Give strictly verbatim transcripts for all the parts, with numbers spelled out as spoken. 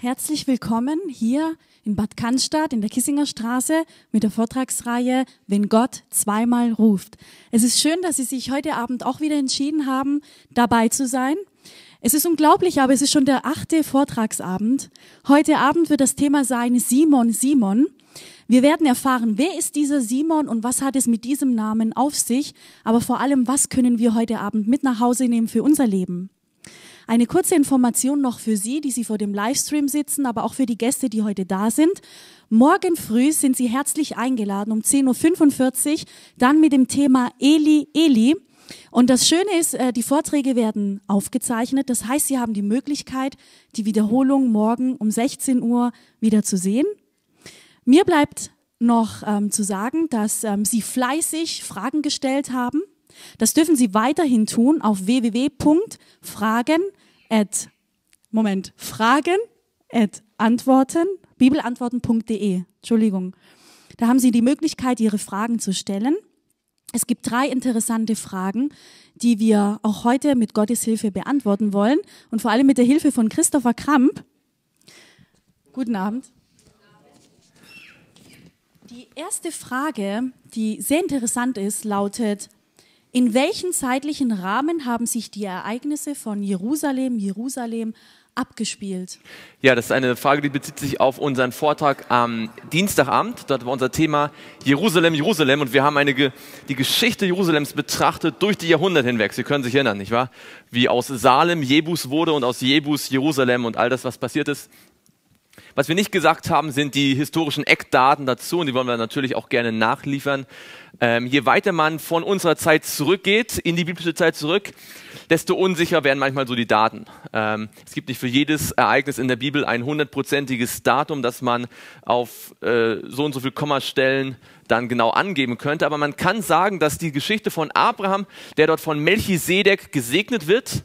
Herzlich willkommen hier in Bad Cannstatt in der Kissinger Straße mit der Vortragsreihe Wenn Gott zweimal ruft. Es ist schön, dass Sie sich heute Abend auch wieder entschieden haben, dabei zu sein. Es ist unglaublich, aber es ist schon der achte Vortragsabend. Heute Abend wird das Thema sein Simon, Simon. Wir werden erfahren, wer ist dieser Simon und was hat es mit diesem Namen auf sich, aber vor allem, was können wir heute Abend mit nach Hause nehmen für unser Leben. Eine kurze Information noch für Sie, die Sie vor dem Livestream sitzen, aber auch für die Gäste, die heute da sind. Morgen früh sind Sie herzlich eingeladen um zehn Uhr fünfundvierzig, dann mit dem Thema Eli, Eli. Und das Schöne ist, die Vorträge werden aufgezeichnet. Das heißt, Sie haben die Möglichkeit, die Wiederholung morgen um sechzehn Uhr wieder zu sehen. Mir bleibt noch ähm, zu sagen, dass ähm, Sie fleißig Fragen gestellt haben. Das dürfen Sie weiterhin tun auf www Punkt fragen at Moment fragen at antworten bibelantworten Punkt de. Entschuldigung. Da haben Sie die Möglichkeit, Ihre Fragen zu stellen. Es gibt drei interessante Fragen, die wir auch heute mit Gottes Hilfe beantworten wollen und vor allem mit der Hilfe von Christopher Kramp. Guten Abend. Die erste Frage, die sehr interessant ist, lautet: In welchem zeitlichen Rahmen haben sich die Ereignisse von Jerusalem, Jerusalem abgespielt? Ja, das ist eine Frage, die bezieht sich auf unseren Vortrag am Dienstagabend. Dort war unser Thema Jerusalem, Jerusalem. Und wir haben eine Ge- die Geschichte Jerusalems betrachtet durch die Jahrhunderte hinweg. Sie können sich erinnern, nicht wahr? Wie aus Salem Jebus wurde und aus Jebus Jerusalem und all das, was passiert ist. Was wir nicht gesagt haben, sind die historischen Eckdaten dazu, und die wollen wir natürlich auch gerne nachliefern. Ähm, je weiter man von unserer Zeit zurückgeht, in die biblische Zeit zurück, desto unsicher werden manchmal so die Daten. Ähm, es gibt nicht für jedes Ereignis in der Bibel ein hundertprozentiges Datum, das man auf äh, so und so viel Kommastellen dann genau angeben könnte. Aber man kann sagen, dass die Geschichte von Abraham, der dort von Melchisedek gesegnet wird,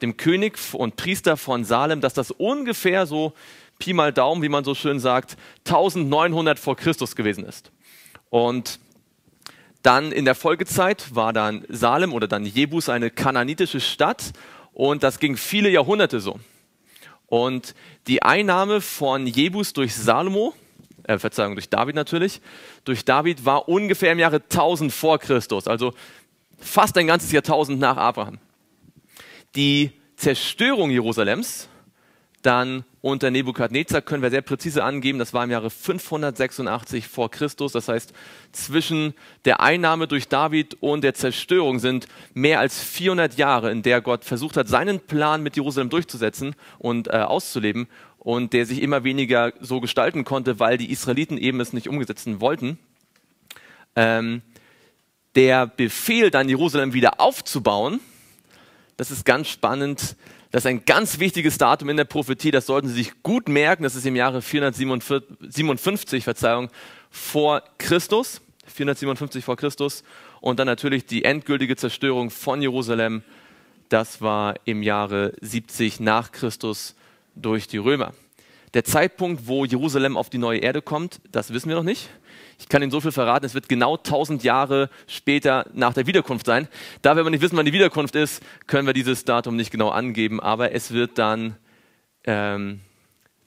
dem König und Priester von Salem, dass das ungefähr so Pi mal Daumen, wie man so schön sagt, neunzehnhundert vor Christus gewesen ist. Und dann in der Folgezeit war dann Salem oder dann Jebus eine kananitische Stadt, und das ging viele Jahrhunderte so. Und die Einnahme von Jebus durch Salomo, äh, Verzeihung, durch David natürlich, durch David war ungefähr im Jahre tausend vor Christus, also fast ein ganzes Jahrtausend nach Abraham. Die Zerstörung Jerusalems dann unter Nebukadnezar können wir sehr präzise angeben, das war im Jahre fünfhundertsechsundachtzig vor Christus. Das heißt, zwischen der Einnahme durch David und der Zerstörung sind mehr als vierhundert Jahre, in der Gott versucht hat, seinen Plan mit Jerusalem durchzusetzen und äh, auszuleben, und der sich immer weniger so gestalten konnte, weil die Israeliten eben es nicht umgesetzt wollten. Ähm, der Befehl, dann Jerusalem wieder aufzubauen, das ist ganz spannend. Das ist ein ganz wichtiges Datum in der Prophetie, das sollten Sie sich gut merken. Das ist im Jahre vierhundertsiebenundfünfzig, Verzeihung, vor Christus, vierhundertsiebenundfünfzig vor Christus. Und dann natürlich die endgültige Zerstörung von Jerusalem, das war im Jahre siebzig nach Christus durch die Römer. Der Zeitpunkt, wo Jerusalem auf die neue Erde kommt, das wissen wir noch nicht. Ich kann Ihnen so viel verraten, es wird genau tausend Jahre später nach der Wiederkunft sein. Da wir aber nicht wissen, wann die Wiederkunft ist, können wir dieses Datum nicht genau angeben. Aber es wird dann ähm,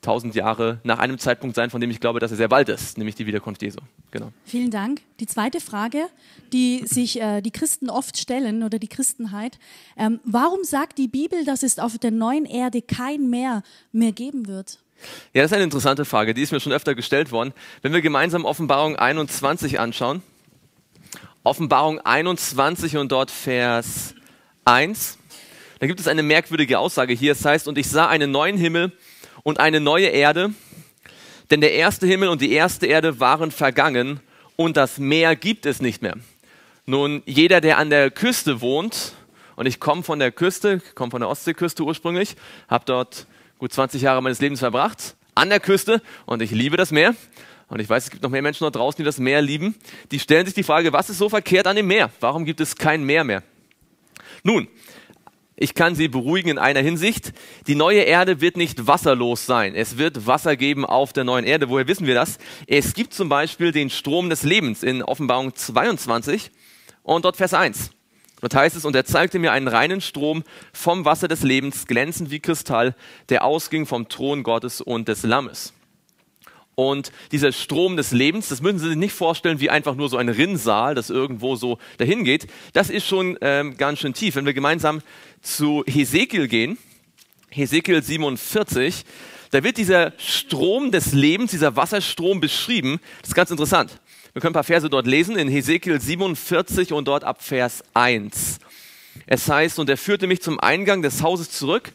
tausend Jahre nach einem Zeitpunkt sein, von dem ich glaube, dass er sehr bald ist, nämlich die Wiederkunft Jesu. Genau. Vielen Dank. Die zweite Frage, die sich äh, die Christen oft stellen, oder die Christenheit. Ähm, warum sagt die Bibel, dass es auf der neuen Erde kein Meer mehr geben wird? Ja, das ist eine interessante Frage, die ist mir schon öfter gestellt worden. Wenn wir gemeinsam Offenbarung einundzwanzig anschauen, Offenbarung einundzwanzig und dort Vers eins, da gibt es eine merkwürdige Aussage hier. Es heißt: Und ich sah einen neuen Himmel und eine neue Erde, denn der erste Himmel und die erste Erde waren vergangen und das Meer gibt es nicht mehr. Nun, jeder, der an der Küste wohnt, und ich komme von der Küste, komme von der Ostseeküste ursprünglich, habe dort gut zwanzig Jahre meines Lebens verbracht, an der Küste, und ich liebe das Meer. Und ich weiß, es gibt noch mehr Menschen dort draußen, die das Meer lieben. Die stellen sich die Frage, was ist so verkehrt an dem Meer? Warum gibt es kein Meer mehr? Nun, ich kann Sie beruhigen in einer Hinsicht: Die neue Erde wird nicht wasserlos sein. Es wird Wasser geben auf der neuen Erde. Woher wissen wir das? Es gibt zum Beispiel den Strom des Lebens in Offenbarung zweiundzwanzig und dort Vers eins. Dort heißt es, und er zeigte mir einen reinen Strom vom Wasser des Lebens, glänzend wie Kristall, der ausging vom Thron Gottes und des Lammes. Und dieser Strom des Lebens, das müssen Sie sich nicht vorstellen wie einfach nur so ein Rinnsal, das irgendwo so dahin geht. Das ist schon ähm, ganz schön tief. Wenn wir gemeinsam zu Hesekiel gehen, Hesekiel siebenundvierzig, da wird dieser Strom des Lebens, dieser Wasserstrom beschrieben. Das ist ganz interessant. Wir können ein paar Verse dort lesen, in Hesekiel siebenundvierzig und dort ab Vers eins. Es heißt, und er führte mich zum Eingang des Hauses zurück,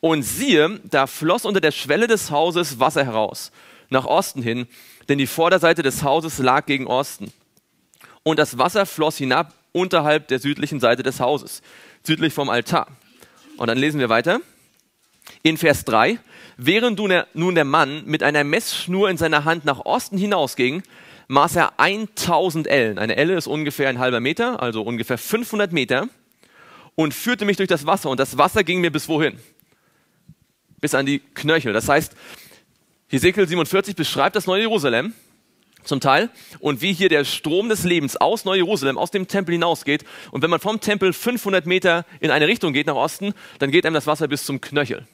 und siehe, da floss unter der Schwelle des Hauses Wasser heraus, nach Osten hin, denn die Vorderseite des Hauses lag gegen Osten. Und das Wasser floss hinab unterhalb der südlichen Seite des Hauses, südlich vom Altar. Und dann lesen wir weiter. In Vers drei, während nun der Mann mit einer Messschnur in seiner Hand nach Osten hinausging, maß er tausend Ellen. Eine Elle ist ungefähr ein halber Meter, also ungefähr fünfhundert Meter, und führte mich durch das Wasser. Und das Wasser ging mir bis wohin? Bis an die Knöchel. Das heißt, Hesekiel siebenundvierzig beschreibt das neue Jerusalem zum Teil und wie hier der Strom des Lebens aus Neu-Jerusalem, aus dem Tempel hinausgeht. Und wenn man vom Tempel fünfhundert Meter in eine Richtung geht, nach Osten, dann geht einem das Wasser bis zum Knöchel.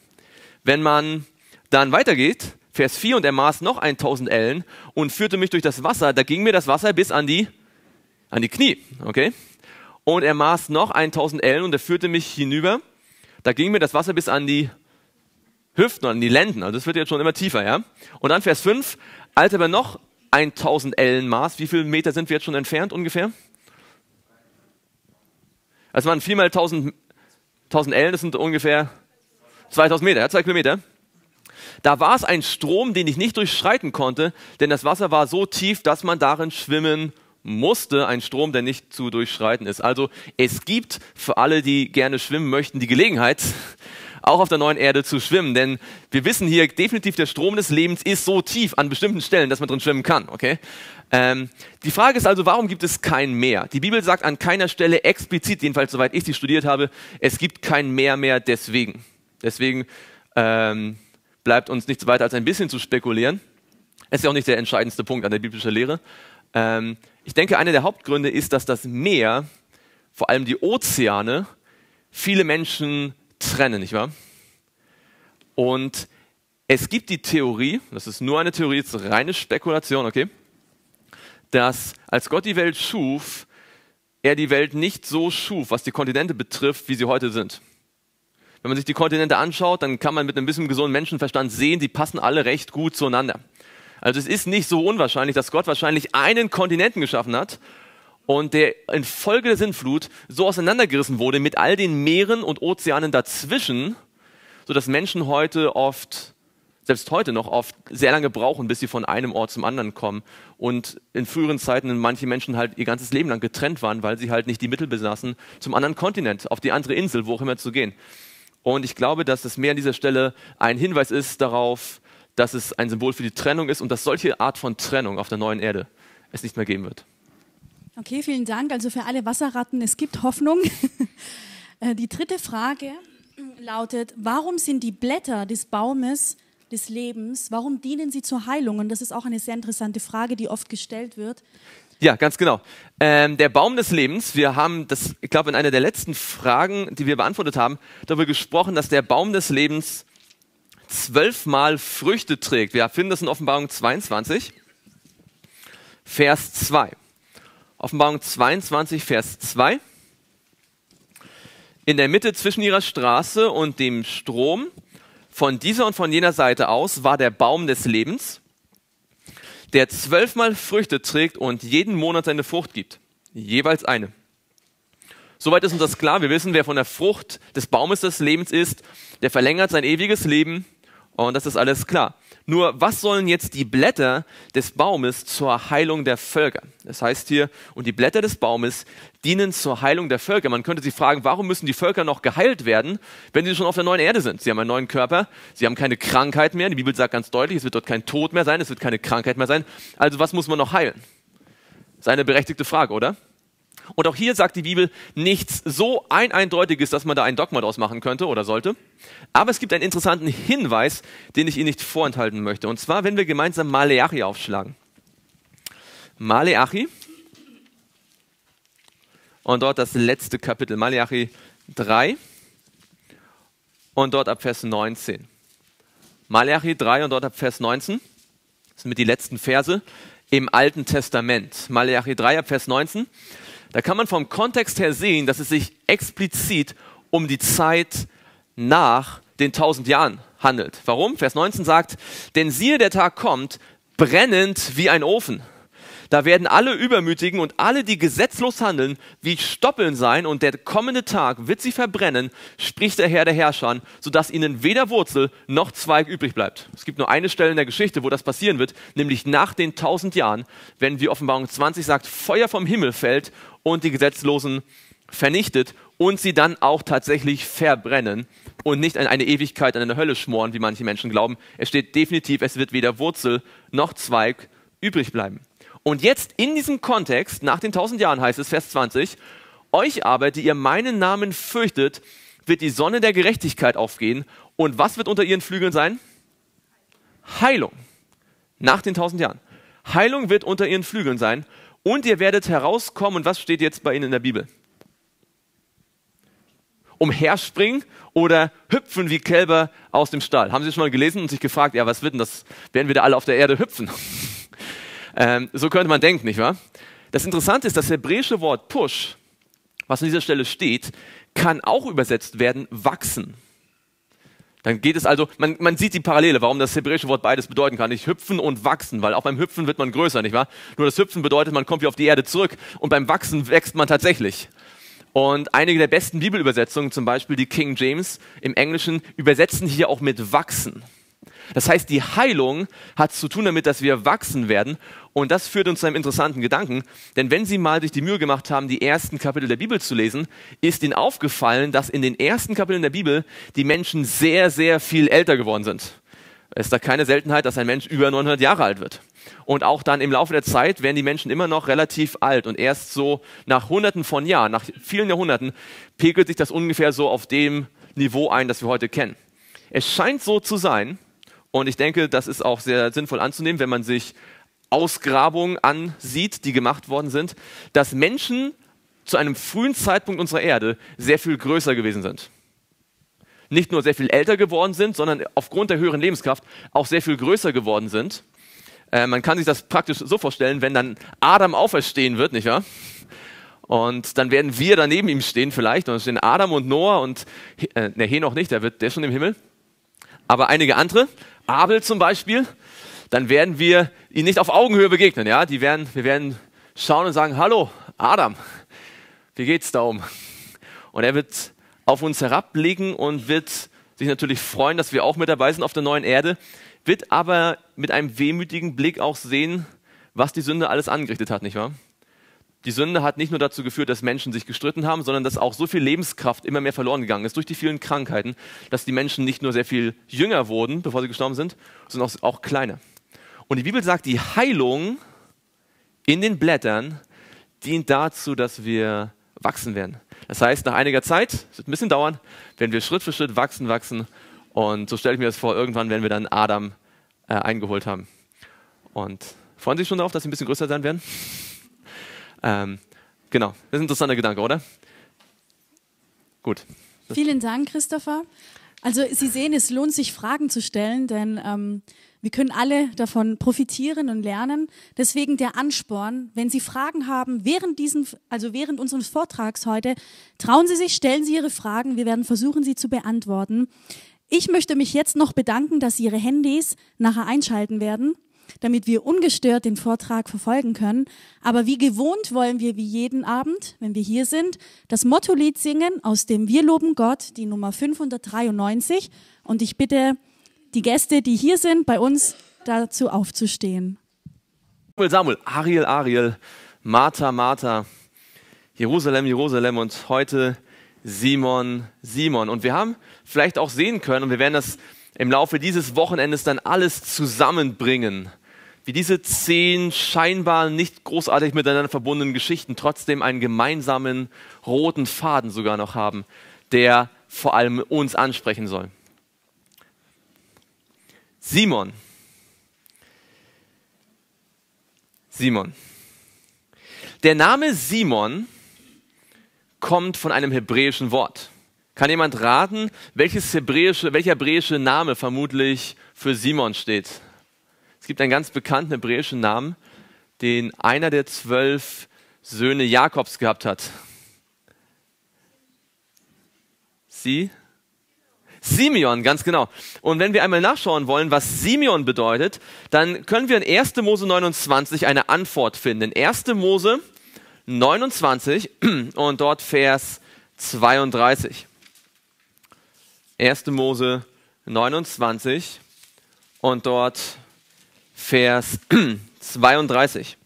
Wenn man dann weitergeht, Vers vier, und er maß noch tausend Ellen und führte mich durch das Wasser, da ging mir das Wasser bis an die, an die Knie, okay? Und er maß noch tausend Ellen und er führte mich hinüber, da ging mir das Wasser bis an die Hüften, an die Lenden, also das wird jetzt schon immer tiefer, ja? Und dann Vers fünf, als er aber noch tausend Ellen maß, wie viele Meter sind wir jetzt schon entfernt ungefähr? Also man vier mal tausend Ellen, das sind ungefähr zweitausend Meter, ja, zwei Kilometer. Da war es ein Strom, den ich nicht durchschreiten konnte, denn das Wasser war so tief, dass man darin schwimmen musste. Ein Strom, der nicht zu durchschreiten ist. Also es gibt für alle, die gerne schwimmen möchten, die Gelegenheit, auch auf der neuen Erde zu schwimmen. Denn wir wissen hier definitiv, der Strom des Lebens ist so tief an bestimmten Stellen, dass man drin schwimmen kann. Okay? Ähm, die Frage ist also, warum gibt es kein Meer? Die Bibel sagt an keiner Stelle explizit, jedenfalls soweit ich sie studiert habe, es gibt kein Meer mehr deswegen. Deswegen... Ähm, bleibt uns nichts weiter als ein bisschen zu spekulieren. Das ist ja auch nicht der entscheidendste Punkt an der biblischen Lehre. Ähm, ich denke, einer der Hauptgründe ist, dass das Meer, vor allem die Ozeane, viele Menschen trennen, nicht wahr? Und es gibt die Theorie, das ist nur eine Theorie, jetzt reine Spekulation, okay, dass als Gott die Welt schuf, er die Welt nicht so schuf, was die Kontinente betrifft, wie sie heute sind. Wenn man sich die Kontinente anschaut, dann kann man mit ein bisschen gesunden Menschenverstand sehen, die passen alle recht gut zueinander. Also es ist nicht so unwahrscheinlich, dass Gott wahrscheinlich einen Kontinenten geschaffen hat und der infolge der Sintflut so auseinandergerissen wurde mit all den Meeren und Ozeanen dazwischen, sodass Menschen heute oft, selbst heute noch oft, sehr lange brauchen, bis sie von einem Ort zum anderen kommen. Und in früheren Zeiten manche Menschen halt ihr ganzes Leben lang getrennt waren, weil sie halt nicht die Mittel besaßen, zum anderen Kontinent, auf die andere Insel, wo auch immer zu gehen. Und ich glaube, dass das Meer an dieser Stelle ein Hinweis ist darauf, dass es ein Symbol für die Trennung ist und dass solche Art von Trennung auf der neuen Erde es nicht mehr geben wird. Okay, vielen Dank. Also für alle Wasserratten, es gibt Hoffnung. Die dritte Frage lautet, warum sind die Blätter des Baumes des Lebens, warum dienen sie zur Heilung? Und das ist auch eine sehr interessante Frage, die oft gestellt wird. Ja, ganz genau. Ähm, der Baum des Lebens, wir haben das, ich glaube, in einer der letzten Fragen, die wir beantwortet haben, darüber gesprochen, dass der Baum des Lebens zwölfmal Früchte trägt. Wir finden das in Offenbarung zweiundzwanzig, Vers zwei. Offenbarung zweiundzwanzig, Vers zwei. In der Mitte zwischen ihrer Straße und dem Strom, von dieser und von jener Seite aus, war der Baum des Lebens, der zwölfmal Früchte trägt und jeden Monat seine Frucht gibt. Jeweils eine. Soweit ist uns das klar. Wir wissen, wer von der Frucht des Baumes des Lebens ist, der verlängert sein ewiges Leben. Und das ist alles klar. Nur, was sollen jetzt die Blätter des Baumes zur Heilung der Völker? Das heißt hier, und die Blätter des Baumes dienen zur Heilung der Völker. Man könnte sich fragen, warum müssen die Völker noch geheilt werden, wenn sie schon auf der neuen Erde sind? Sie haben einen neuen Körper, sie haben keine Krankheit mehr. Die Bibel sagt ganz deutlich, es wird dort kein Tod mehr sein, es wird keine Krankheit mehr sein. Also was muss man noch heilen? Das ist eine berechtigte Frage, oder? Und auch hier sagt die Bibel nichts so ein eindeutiges, dass man da ein Dogma draus machen könnte oder sollte. Aber es gibt einen interessanten Hinweis, den ich Ihnen nicht vorenthalten möchte. Und zwar, wenn wir gemeinsam Maleachi aufschlagen. Maleachi. und dort das letzte Kapitel, Maleachi drei und dort ab Vers neunzehn. Maleachi drei und dort ab Vers neunzehn, das sind mit die letzten Verse im Alten Testament. Maleachi drei ab Vers neunzehn, da kann man vom Kontext her sehen, dass es sich explizit um die Zeit nach den tausend Jahren handelt. Warum? Vers neunzehn sagt, denn siehe, der Tag kommt, brennend wie ein Ofen. Da werden alle Übermütigen und alle, die gesetzlos handeln, wie Stoppeln sein, und der kommende Tag wird sie verbrennen, spricht der Herr der Herrscher, sodass ihnen weder Wurzel noch Zweig übrig bleibt. Es gibt nur eine Stelle in der Geschichte, wo das passieren wird, nämlich nach den tausend Jahren, wenn, wie Offenbarung zwanzig sagt, Feuer vom Himmel fällt und die Gesetzlosen vernichtet und sie dann auch tatsächlich verbrennen und nicht an eine Ewigkeit an der Hölle schmoren, wie manche Menschen glauben. Es steht definitiv, es wird weder Wurzel noch Zweig übrig bleiben. Und jetzt in diesem Kontext, nach den tausend Jahren heißt es, Vers zwanzig, euch aber, die ihr meinen Namen fürchtet, wird die Sonne der Gerechtigkeit aufgehen. Und was wird unter ihren Flügeln sein? Heilung. Nach den tausend Jahren. Heilung wird unter ihren Flügeln sein. Und ihr werdet herauskommen. Und was steht jetzt bei Ihnen in der Bibel? Umherspringen oder hüpfen wie Kälber aus dem Stall. Haben Sie schon mal gelesen und sich gefragt, ja, was wird denn das? Werden wir da alle auf der Erde hüpfen? Ähm, so könnte man denken, nicht wahr? Das Interessante ist, das hebräische Wort push, was an dieser Stelle steht, kann auch übersetzt werden, wachsen. Dann geht es also, man, man sieht die Parallele, warum das hebräische Wort beides bedeuten kann, nicht hüpfen und wachsen, weil auch beim Hüpfen wird man größer, nicht wahr? Nur das Hüpfen bedeutet, man kommt wie auf die Erde zurück und beim Wachsen wächst man tatsächlich. Und einige der besten Bibelübersetzungen, zum Beispiel die King James im Englischen, übersetzen hier auch mit wachsen. Das heißt, die Heilung hat zu tun damit, dass wir wachsen werden. Und das führt uns zu einem interessanten Gedanken. Denn wenn Sie mal sich die Mühe gemacht haben, die ersten Kapitel der Bibel zu lesen, ist Ihnen aufgefallen, dass in den ersten Kapiteln der Bibel die Menschen sehr, sehr viel älter geworden sind. Es ist da keine Seltenheit, dass ein Mensch über neunhundert Jahre alt wird. Und auch dann im Laufe der Zeit werden die Menschen immer noch relativ alt. Und erst so nach Hunderten von Jahren, nach vielen Jahrhunderten, pegelt sich das ungefähr so auf dem Niveau ein, das wir heute kennen. Es scheint so zu sein, und ich denke, das ist auch sehr sinnvoll anzunehmen, wenn man sich Ausgrabungen ansieht, die gemacht worden sind, dass Menschen zu einem frühen Zeitpunkt unserer Erde sehr viel größer gewesen sind. Nicht nur sehr viel älter geworden sind, sondern aufgrund der höheren Lebenskraft auch sehr viel größer geworden sind. Äh, man kann sich das praktisch so vorstellen, wenn dann Adam auferstehen wird, nicht wahr? Und dann werden wir daneben ihm stehen vielleicht, und dann stehen Adam und Noah und, äh, ne, Henoch nicht, der, wird, der ist schon im Himmel, aber einige andere, Abel zum Beispiel, dann werden wir ihnen nicht auf Augenhöhe begegnen. Ja? Die werden, wir werden schauen und sagen, hallo Adam, wie geht's da um? Und er wird auf uns herabblicken und wird sich natürlich freuen, dass wir auch mit dabei sind auf der neuen Erde, wird aber mit einem wehmütigen Blick auch sehen, was die Sünde alles angerichtet hat, nicht wahr? Die Sünde hat nicht nur dazu geführt, dass Menschen sich gestritten haben, sondern dass auch so viel Lebenskraft immer mehr verloren gegangen ist durch die vielen Krankheiten, dass die Menschen nicht nur sehr viel jünger wurden, bevor sie gestorben sind, sondern auch, auch kleiner. Und die Bibel sagt, die Heilung in den Blättern dient dazu, dass wir wachsen werden. Das heißt, nach einiger Zeit, es wird ein bisschen dauern, werden wir Schritt für Schritt wachsen, wachsen. Und so stelle ich mir das vor, irgendwann werden wir dann Adam äh, eingeholt haben. Und freuen Sie sich schon darauf, dass Sie ein bisschen größer sein werden? Ähm, genau, das ist ein interessanter Gedanke, oder? Gut. Vielen Dank, Christopher. Also Sie sehen, es lohnt sich, Fragen zu stellen, denn ähm, wir können alle davon profitieren und lernen. Deswegen der Ansporn, wenn Sie Fragen haben, während, diesen, also während unseres Vortrags heute, trauen Sie sich, stellen Sie Ihre Fragen, wir werden versuchen, sie zu beantworten. Ich möchte mich jetzt noch bedanken, dass Sie Ihre Handys nachher einschalten werden, damit wir ungestört den Vortrag verfolgen können. Aber wie gewohnt wollen wir wie jeden Abend, wenn wir hier sind, das Motto-Lied singen, aus dem Wir loben Gott, die Nummer fünfhundertdreiundneunzig. Und ich bitte die Gäste, die hier sind, bei uns dazu aufzustehen. Samuel, Samuel, Ariel, Ariel, Martha, Martha, Jerusalem, Jerusalem und heute Simon, Simon. Und wir haben vielleicht auch sehen können, und wir werden das im Laufe dieses Wochenendes dann alles zusammenbringen, wie diese zehn scheinbar nicht großartig miteinander verbundenen Geschichten trotzdem einen gemeinsamen roten Faden sogar noch haben, der vor allem uns ansprechen soll. Simon. Simon. Der Name Simon kommt von einem hebräischen Wort. Kann jemand raten, welches hebräische, welcher hebräische Name vermutlich für Simon steht? Es gibt einen ganz bekannten hebräischen Namen, den einer der zwölf Söhne Jakobs gehabt hat. Sie? Simeon, ganz genau. Und wenn wir einmal nachschauen wollen, was Simeon bedeutet, dann können wir in ersten Mose neunundzwanzig eine Antwort finden. In ersten Mose neunundzwanzig und dort Vers zweiunddreißig. ersten Mose neunundzwanzig und dort Vers zweiunddreißig.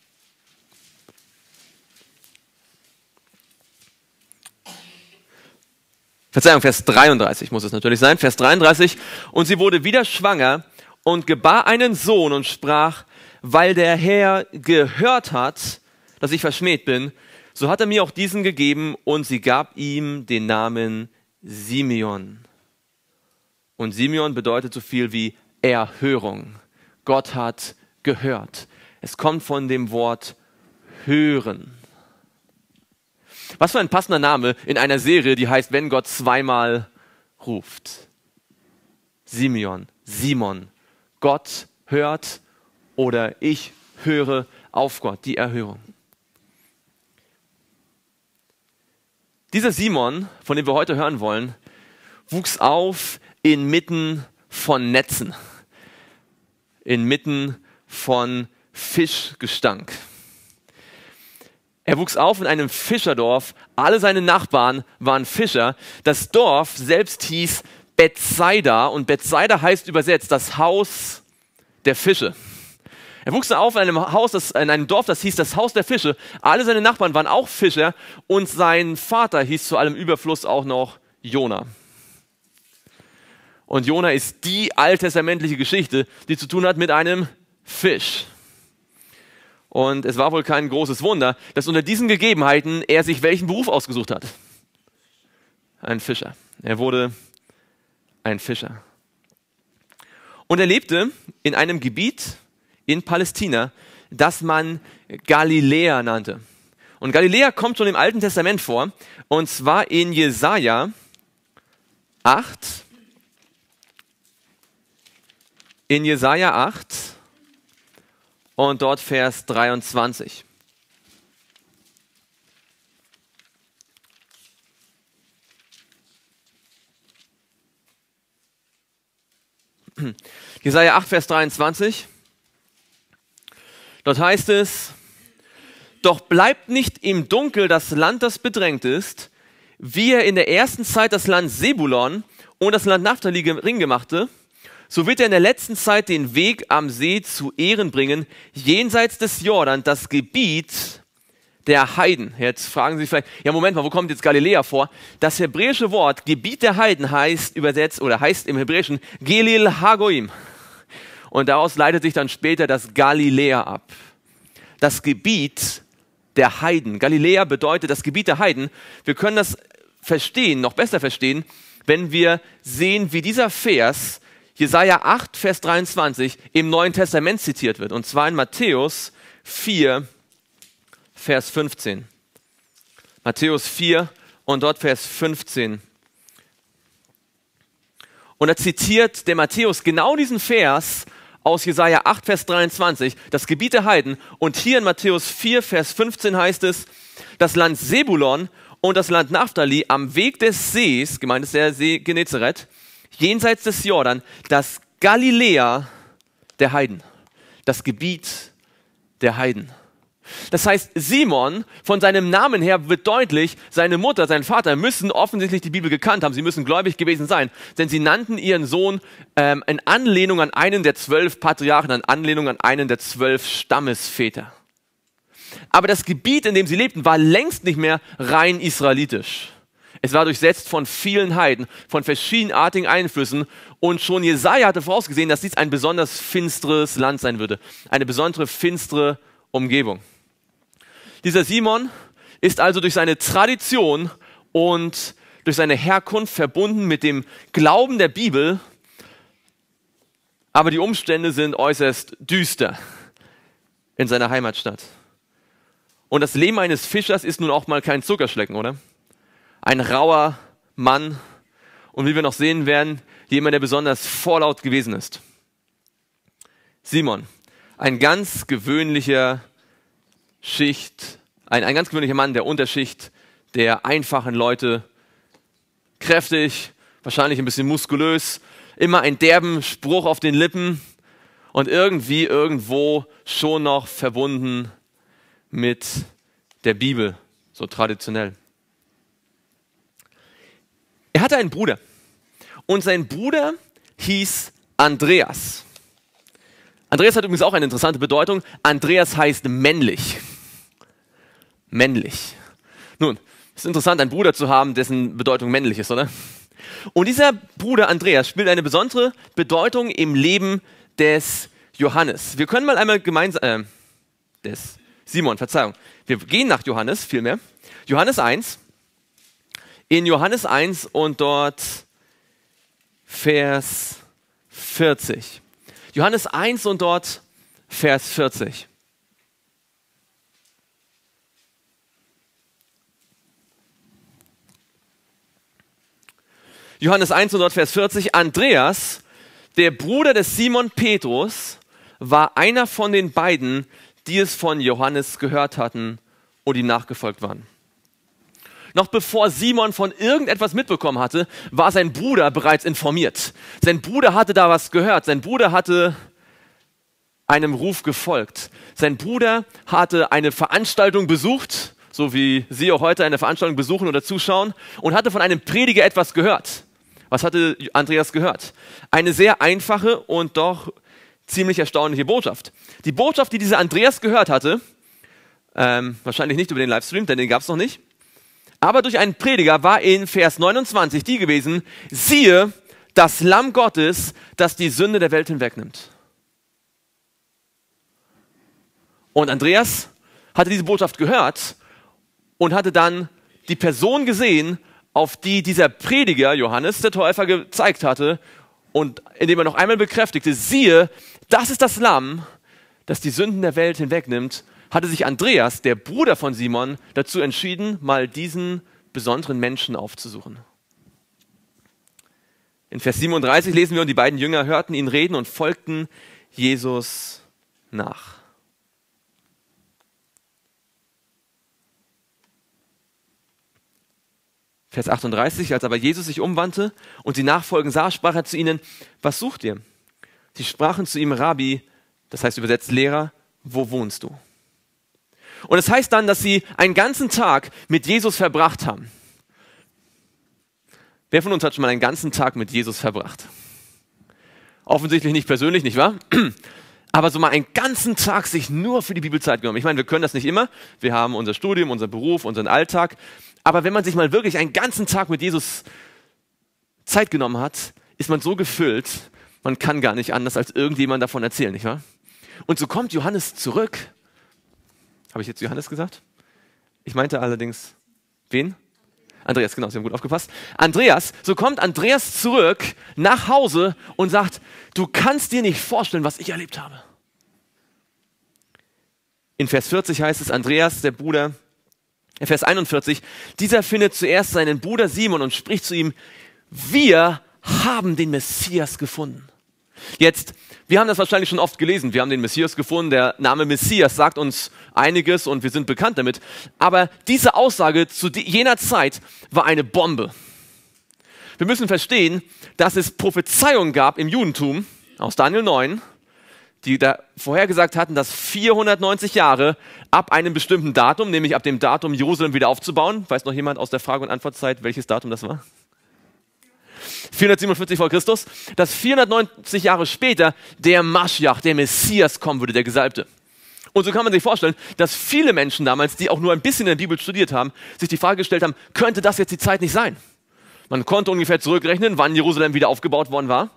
Verzeihung, Vers dreiunddreißig muss es natürlich sein, Vers dreiunddreißig. Und sie wurde wieder schwanger und gebar einen Sohn und sprach, weil der Herr gehört hat, dass ich verschmäht bin, so hat er mir auch diesen gegeben, und sie gab ihm den Namen Simeon. Und Simeon bedeutet so viel wie Erhörung. Gott hat gehört. Es kommt von dem Wort hören. Was für ein passender Name in einer Serie, die heißt, wenn Gott zweimal ruft. Simeon, Simon, Gott hört oder ich höre auf Gott, die Erhörung. Dieser Simon, von dem wir heute hören wollen, wuchs auf inmitten von Netzen, inmitten von Fischgestank. Er wuchs auf in einem Fischerdorf, alle seine Nachbarn waren Fischer. Das Dorf selbst hieß Bethsaida und Bethsaida heißt übersetzt das Haus der Fische. Er wuchs auf in einem, Haus, das, in einem Dorf, das hieß das Haus der Fische. Alle seine Nachbarn waren auch Fischer und sein Vater hieß zu allem Überfluss auch noch Jona. Und Jona ist die alttestamentliche Geschichte, die zu tun hat mit einem Fisch. Und es war wohl kein großes Wunder, dass unter diesen Gegebenheiten er sich welchen Beruf ausgesucht hat. Ein Fischer. Er wurde ein Fischer. Und er lebte in einem Gebiet in Palästina, das man Galiläa nannte. Und Galiläa kommt schon im Alten Testament vor, und zwar in Jesaja acht. In Jesaja acht. Und dort Vers dreiundzwanzig. Jesaja acht, Vers dreiundzwanzig. Dort heißt es, doch bleibt nicht im Dunkel das Land, das bedrängt ist, wie er in der ersten Zeit das Land Sebulon und das Land Naphtali gering gemachte. So wird er in der letzten Zeit den Weg am See zu Ehren bringen, jenseits des Jordan, das Gebiet der Heiden. Jetzt fragen Sie sich vielleicht, ja Moment mal, wo kommt jetzt Galiläa vor? Das hebräische Wort Gebiet der Heiden heißt übersetzt oder heißt im Hebräischen Gelil Hagoim. Und daraus leitet sich dann später das Galiläa ab. Das Gebiet der Heiden. Galiläa bedeutet das Gebiet der Heiden. Wir können das verstehen, noch besser verstehen, wenn wir sehen, wie dieser Vers Jesaja acht, Vers dreiundzwanzig im Neuen Testament zitiert wird, und zwar in Matthäus vier, Vers fünfzehn. Matthäus vier und dort Vers fünfzehn. Und da zitiert der Matthäus genau diesen Vers aus Jesaja acht, Vers dreiundzwanzig, das Gebiet der Heiden. Und hier in Matthäus vier, Vers fünfzehn heißt es, das Land Sebulon und das Land Naphtali am Weg des Sees, gemeint ist der See Genezareth, jenseits des Jordan, das Galiläa der Heiden, das Gebiet der Heiden. Das heißt, Simon, von seinem Namen her wird deutlich, seine Mutter, sein Vater müssen offensichtlich die Bibel gekannt haben, sie müssen gläubig gewesen sein, denn sie nannten ihren Sohn ähm, in Anlehnung an einen der zwölf Patriarchen, in Anlehnung an einen der zwölf Stammesväter. Aber das Gebiet, in dem sie lebten, war längst nicht mehr rein israelitisch. Es war durchsetzt von vielen Heiden, von verschiedenartigen Einflüssen, und schon Jesaja hatte vorausgesehen, dass dies ein besonders finsteres Land sein würde. Eine besondere finstere Umgebung. Dieser Simon ist also durch seine Tradition und durch seine Herkunft verbunden mit dem Glauben der Bibel, aber die Umstände sind äußerst düster in seiner Heimatstadt. Und das Leben eines Fischers ist nun auch mal kein Zuckerschlecken, oder? ein rauer Mann und wie wir noch sehen werden, jemand, der besonders vorlaut gewesen ist. Simon, ein ganz gewöhnlicher Schicht, ein, ein ganz gewöhnlicher Mann der Unterschicht, der einfachen Leute, kräftig, wahrscheinlich ein bisschen muskulös, immer einen derben Spruch auf den Lippen und irgendwie irgendwo schon noch verbunden mit der Bibel, so traditionell. Er hatte einen Bruder und sein Bruder hieß Andreas. Andreas hat übrigens auch eine interessante Bedeutung. Andreas heißt männlich. Männlich. Nun, es ist interessant, einen Bruder zu haben, dessen Bedeutung männlich ist, oder? Und dieser Bruder Andreas spielt eine besondere Bedeutung im Leben des Johannes. Wir können mal einmal gemeinsam, äh, des Simon, Verzeihung. Wir gehen nach Johannes, vielmehr. Johannes eins. In Johannes eins und dort Vers vierzig. Johannes eins und dort Vers vierzig. Johannes eins und dort Vers vierzig. Andreas, der Bruder des Simon Petrus, war einer von den beiden, die es von Johannes gehört hatten und ihm nachgefolgt waren. Noch bevor Simon von irgendetwas mitbekommen hatte, war sein Bruder bereits informiert. Sein Bruder hatte da was gehört. Sein Bruder hatte einem Ruf gefolgt. Sein Bruder hatte eine Veranstaltung besucht, so wie Sie auch heute eine Veranstaltung besuchen oder zuschauen, und hatte von einem Prediger etwas gehört. Was hatte Andreas gehört? Eine sehr einfache und doch ziemlich erstaunliche Botschaft. Die Botschaft, die dieser Andreas gehört hatte, ähm, wahrscheinlich nicht über den Livestream, denn den gab es noch nicht, aber durch einen Prediger war in Vers neunundzwanzig die gewesen, siehe, das Lamm Gottes, das die Sünde der Welt hinwegnimmt. Und Andreas hatte diese Botschaft gehört und hatte dann die Person gesehen, auf die dieser Prediger, Johannes der Täufer, gezeigt hatte und indem er noch einmal bekräftigte, siehe, das ist das Lamm, das die Sünden der Welt hinwegnimmt, hatte sich Andreas, der Bruder von Simon, dazu entschieden, mal diesen besonderen Menschen aufzusuchen. In Vers siebenunddreißig lesen wir, und die beiden Jünger hörten ihn reden und folgten Jesus nach. Vers achtunddreißig, als aber Jesus sich umwandte und sie nachfolgen sah, sprach er zu ihnen, was sucht ihr? Sie sprachen zu ihm, Rabbi, das heißt übersetzt Lehrer, wo wohnst du? Und es heißt dann, dass sie einen ganzen Tag mit Jesus verbracht haben. Wer von uns hat schon mal einen ganzen Tag mit Jesus verbracht? Offensichtlich nicht persönlich, nicht wahr? Aber so mal einen ganzen Tag sich nur für die Bibelzeit genommen. Ich meine, wir können das nicht immer. Wir haben unser Studium, unseren Beruf, unseren Alltag. Aber wenn man sich mal wirklich einen ganzen Tag mit Jesus Zeit genommen hat, ist man so gefüllt, man kann gar nicht anders als irgendjemand davon erzählen, nicht wahr? Und so kommt Johannes zurück. Habe ich jetzt Johannes gesagt? Ich meinte allerdings, wen? Andreas, genau, Sie haben gut aufgepasst. Andreas, so kommt Andreas zurück nach Hause und sagt, du kannst dir nicht vorstellen, was ich erlebt habe. In Vers vierzig heißt es, Andreas, der Bruder, Vers einundvierzig, dieser findet zuerst seinen Bruder Simon und spricht zu ihm, wir haben den Messias gefunden. Jetzt, wir haben das wahrscheinlich schon oft gelesen, wir haben den Messias gefunden, der Name Messias sagt uns einiges und wir sind bekannt damit, aber diese Aussage zu jener Zeit war eine Bombe. Wir müssen verstehen, dass es Prophezeiungen gab im Judentum aus Daniel neun, die da vorhergesagt hatten, dass vierhundertneunzig Jahre ab einem bestimmten Datum, nämlich ab dem Datum Jerusalem wieder aufzubauen, weiß noch jemand aus der Frage- und Antwortzeit, welches Datum das war? vierhundertsiebenundvierzig vor Christus, dass vierhundertneunzig Jahre später der Maschiach, der Messias kommen würde, der Gesalbte. Und so kann man sich vorstellen, dass viele Menschen damals, die auch nur ein bisschen in der Bibel studiert haben, sich die Frage gestellt haben, könnte das jetzt die Zeit nicht sein? Man konnte ungefähr zurückrechnen, wann Jerusalem wieder aufgebaut worden war.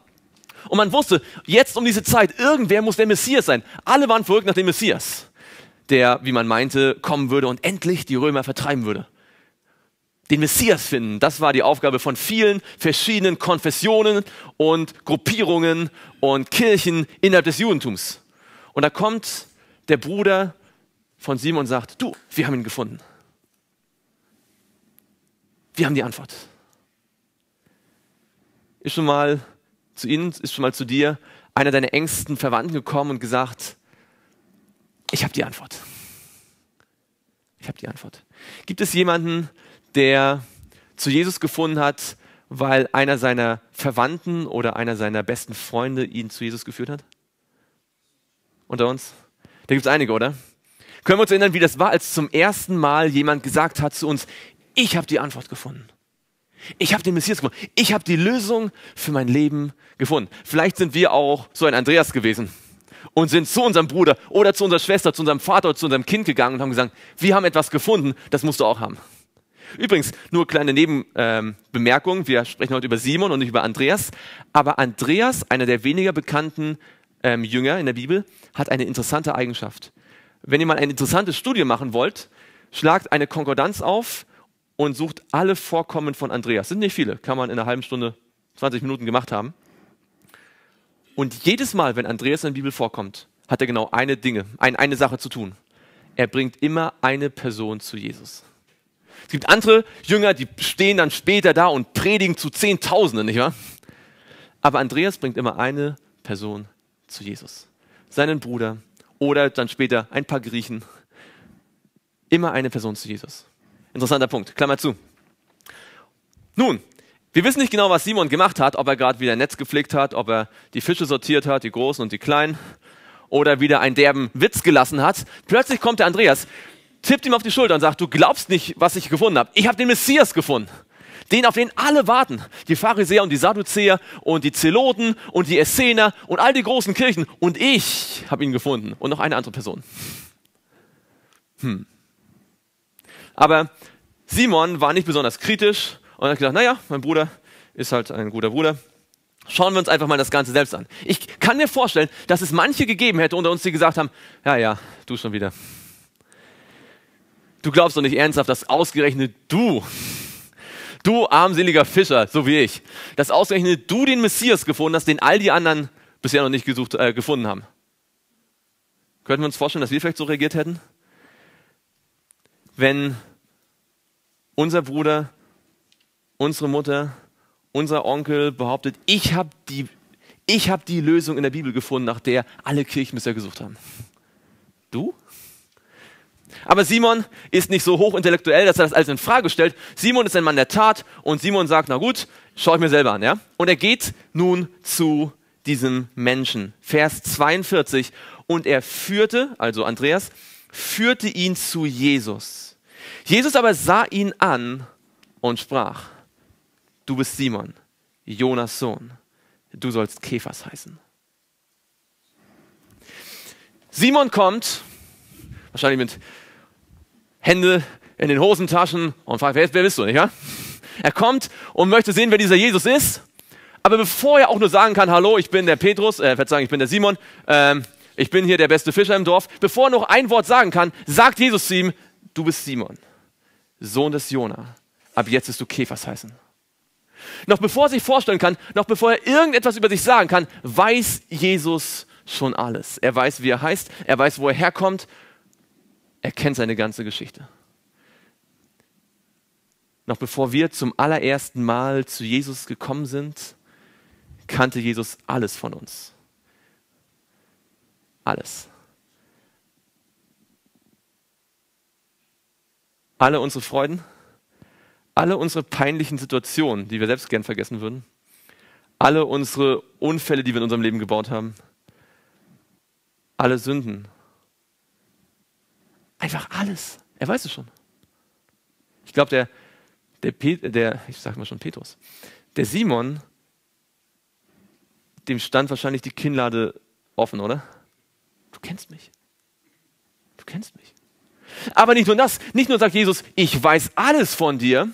Und man wusste, jetzt um diese Zeit, irgendwer muss der Messias sein. Alle waren verrückt nach dem Messias, der, wie man meinte, kommen würde und endlich die Römer vertreiben würde. Den Messias finden, das war die Aufgabe von vielen verschiedenen Konfessionen und Gruppierungen und Kirchen innerhalb des Judentums. Und da kommt der Bruder von Simon und sagt, du, wir haben ihn gefunden. Wir haben die Antwort. Ist schon mal zu Ihnen, ist schon mal zu dir einer deiner engsten Verwandten gekommen und gesagt, ich habe die Antwort. Ich habe die Antwort. Gibt es jemanden, der zu Jesus gefunden hat, weil einer seiner Verwandten oder einer seiner besten Freunde ihn zu Jesus geführt hat? Unter uns? Da gibt es einige, oder? Können wir uns erinnern, wie das war, als zum ersten Mal jemand gesagt hat zu uns, ich habe die Antwort gefunden. Ich habe den Messias gefunden. Ich habe die Lösung für mein Leben gefunden. Vielleicht sind wir auch so ein Andreas gewesen und sind zu unserem Bruder oder zu unserer Schwester, zu unserem Vater oder zu unserem Kind gegangen und haben gesagt, wir haben etwas gefunden, das musst du auch haben. Übrigens, nur kleine Nebenbemerkung, ähm, wir sprechen heute über Simon und nicht über Andreas, aber Andreas, einer der weniger bekannten ähm, Jünger in der Bibel, hat eine interessante Eigenschaft. Wenn ihr mal eine interessante Studie machen wollt, schlagt eine Konkordanz auf und sucht alle Vorkommen von Andreas. Sind nicht viele, kann man in einer halben Stunde, zwanzig Minuten gemacht haben. Und jedes Mal, wenn Andreas in der Bibel vorkommt, hat er genau eine Dinge, ein, eine Sache zu tun. Er bringt immer eine Person zu Jesus. Es gibt andere Jünger, die stehen dann später da und predigen zu Zehntausenden, nicht wahr? Aber Andreas bringt immer eine Person zu Jesus. Seinen Bruder oder dann später ein paar Griechen. Immer eine Person zu Jesus. Interessanter Punkt, Klammer zu. Nun, wir wissen nicht genau, was Simon gemacht hat, ob er gerade wieder ein Netz gepflegt hat, ob er die Fische sortiert hat, die großen und die kleinen, oder wieder einen derben Witz gelassen hat. Plötzlich kommt der Andreas, tippt ihm auf die Schulter und sagt, du glaubst nicht, was ich gefunden habe. Ich habe den Messias gefunden. Den, auf den alle warten. Die Pharisäer und die Sadduzäer und die Zeloten und die Essener und all die großen Kirchen. Und ich habe ihn gefunden. Und noch eine andere Person. Hm. Aber Simon war nicht besonders kritisch und hat gedacht, naja, mein Bruder ist halt ein guter Bruder. Schauen wir uns einfach mal das Ganze selbst an. Ich kann mir vorstellen, dass es manche gegeben hätte unter uns, die gesagt haben, ja, ja, du schon wieder. Du glaubst doch nicht ernsthaft, dass ausgerechnet du, du armseliger Fischer, so wie ich, dass ausgerechnet du den Messias gefunden hast, den all die anderen bisher noch nicht gesucht, äh, gefunden haben. Könnten wir uns vorstellen, dass wir vielleicht so reagiert hätten? Wenn unser Bruder, unsere Mutter, unser Onkel behauptet, ich habe die, ich hab die Lösung in der Bibel gefunden, nach der alle Kirchenmisser gesucht haben. Du? Aber Simon ist nicht so hochintellektuell, dass er das alles in Frage stellt. Simon ist ein Mann der Tat und Simon sagt, na gut, schaue ich mir selber an. Ja? Und er geht nun zu diesem Menschen. Vers zweiundvierzig. Und er führte, also Andreas, führte ihn zu Jesus. Jesus aber sah ihn an und sprach, du bist Simon, Jonas Sohn, du sollst Kephas heißen. Simon kommt, wahrscheinlich mit Hände in den Hosentaschen und fragt, wer bist du? Nicht, ja? Er kommt und möchte sehen, wer dieser Jesus ist. Aber bevor er auch nur sagen kann, hallo, ich bin der Petrus, äh, verzeihung, ich bin der Simon, äh, ich bin hier der beste Fischer im Dorf. Bevor er noch ein Wort sagen kann, sagt Jesus zu ihm, du bist Simon, Sohn des Jona. Ab jetzt wirst du Kephas heißen. Noch bevor er sich vorstellen kann, noch bevor er irgendetwas über sich sagen kann, weiß Jesus schon alles. Er weiß, wie er heißt, er weiß, wo er herkommt. Er kennt seine ganze Geschichte. Noch bevor wir zum allerersten Mal zu Jesus gekommen sind, kannte Jesus alles von uns. Alles. Alle unsere Freuden, alle unsere peinlichen Situationen, die wir selbst gern vergessen würden, alle unsere Unfälle, die wir in unserem Leben gebaut haben, alle Sünden, einfach alles. Er weiß es schon. Ich glaube, der, der, Pet, der, ich sag mal schon Petrus, der Simon, dem stand wahrscheinlich die Kinnlade offen, oder? Du kennst mich. Du kennst mich. Aber nicht nur das. Nicht nur sagt Jesus, ich weiß alles von dir.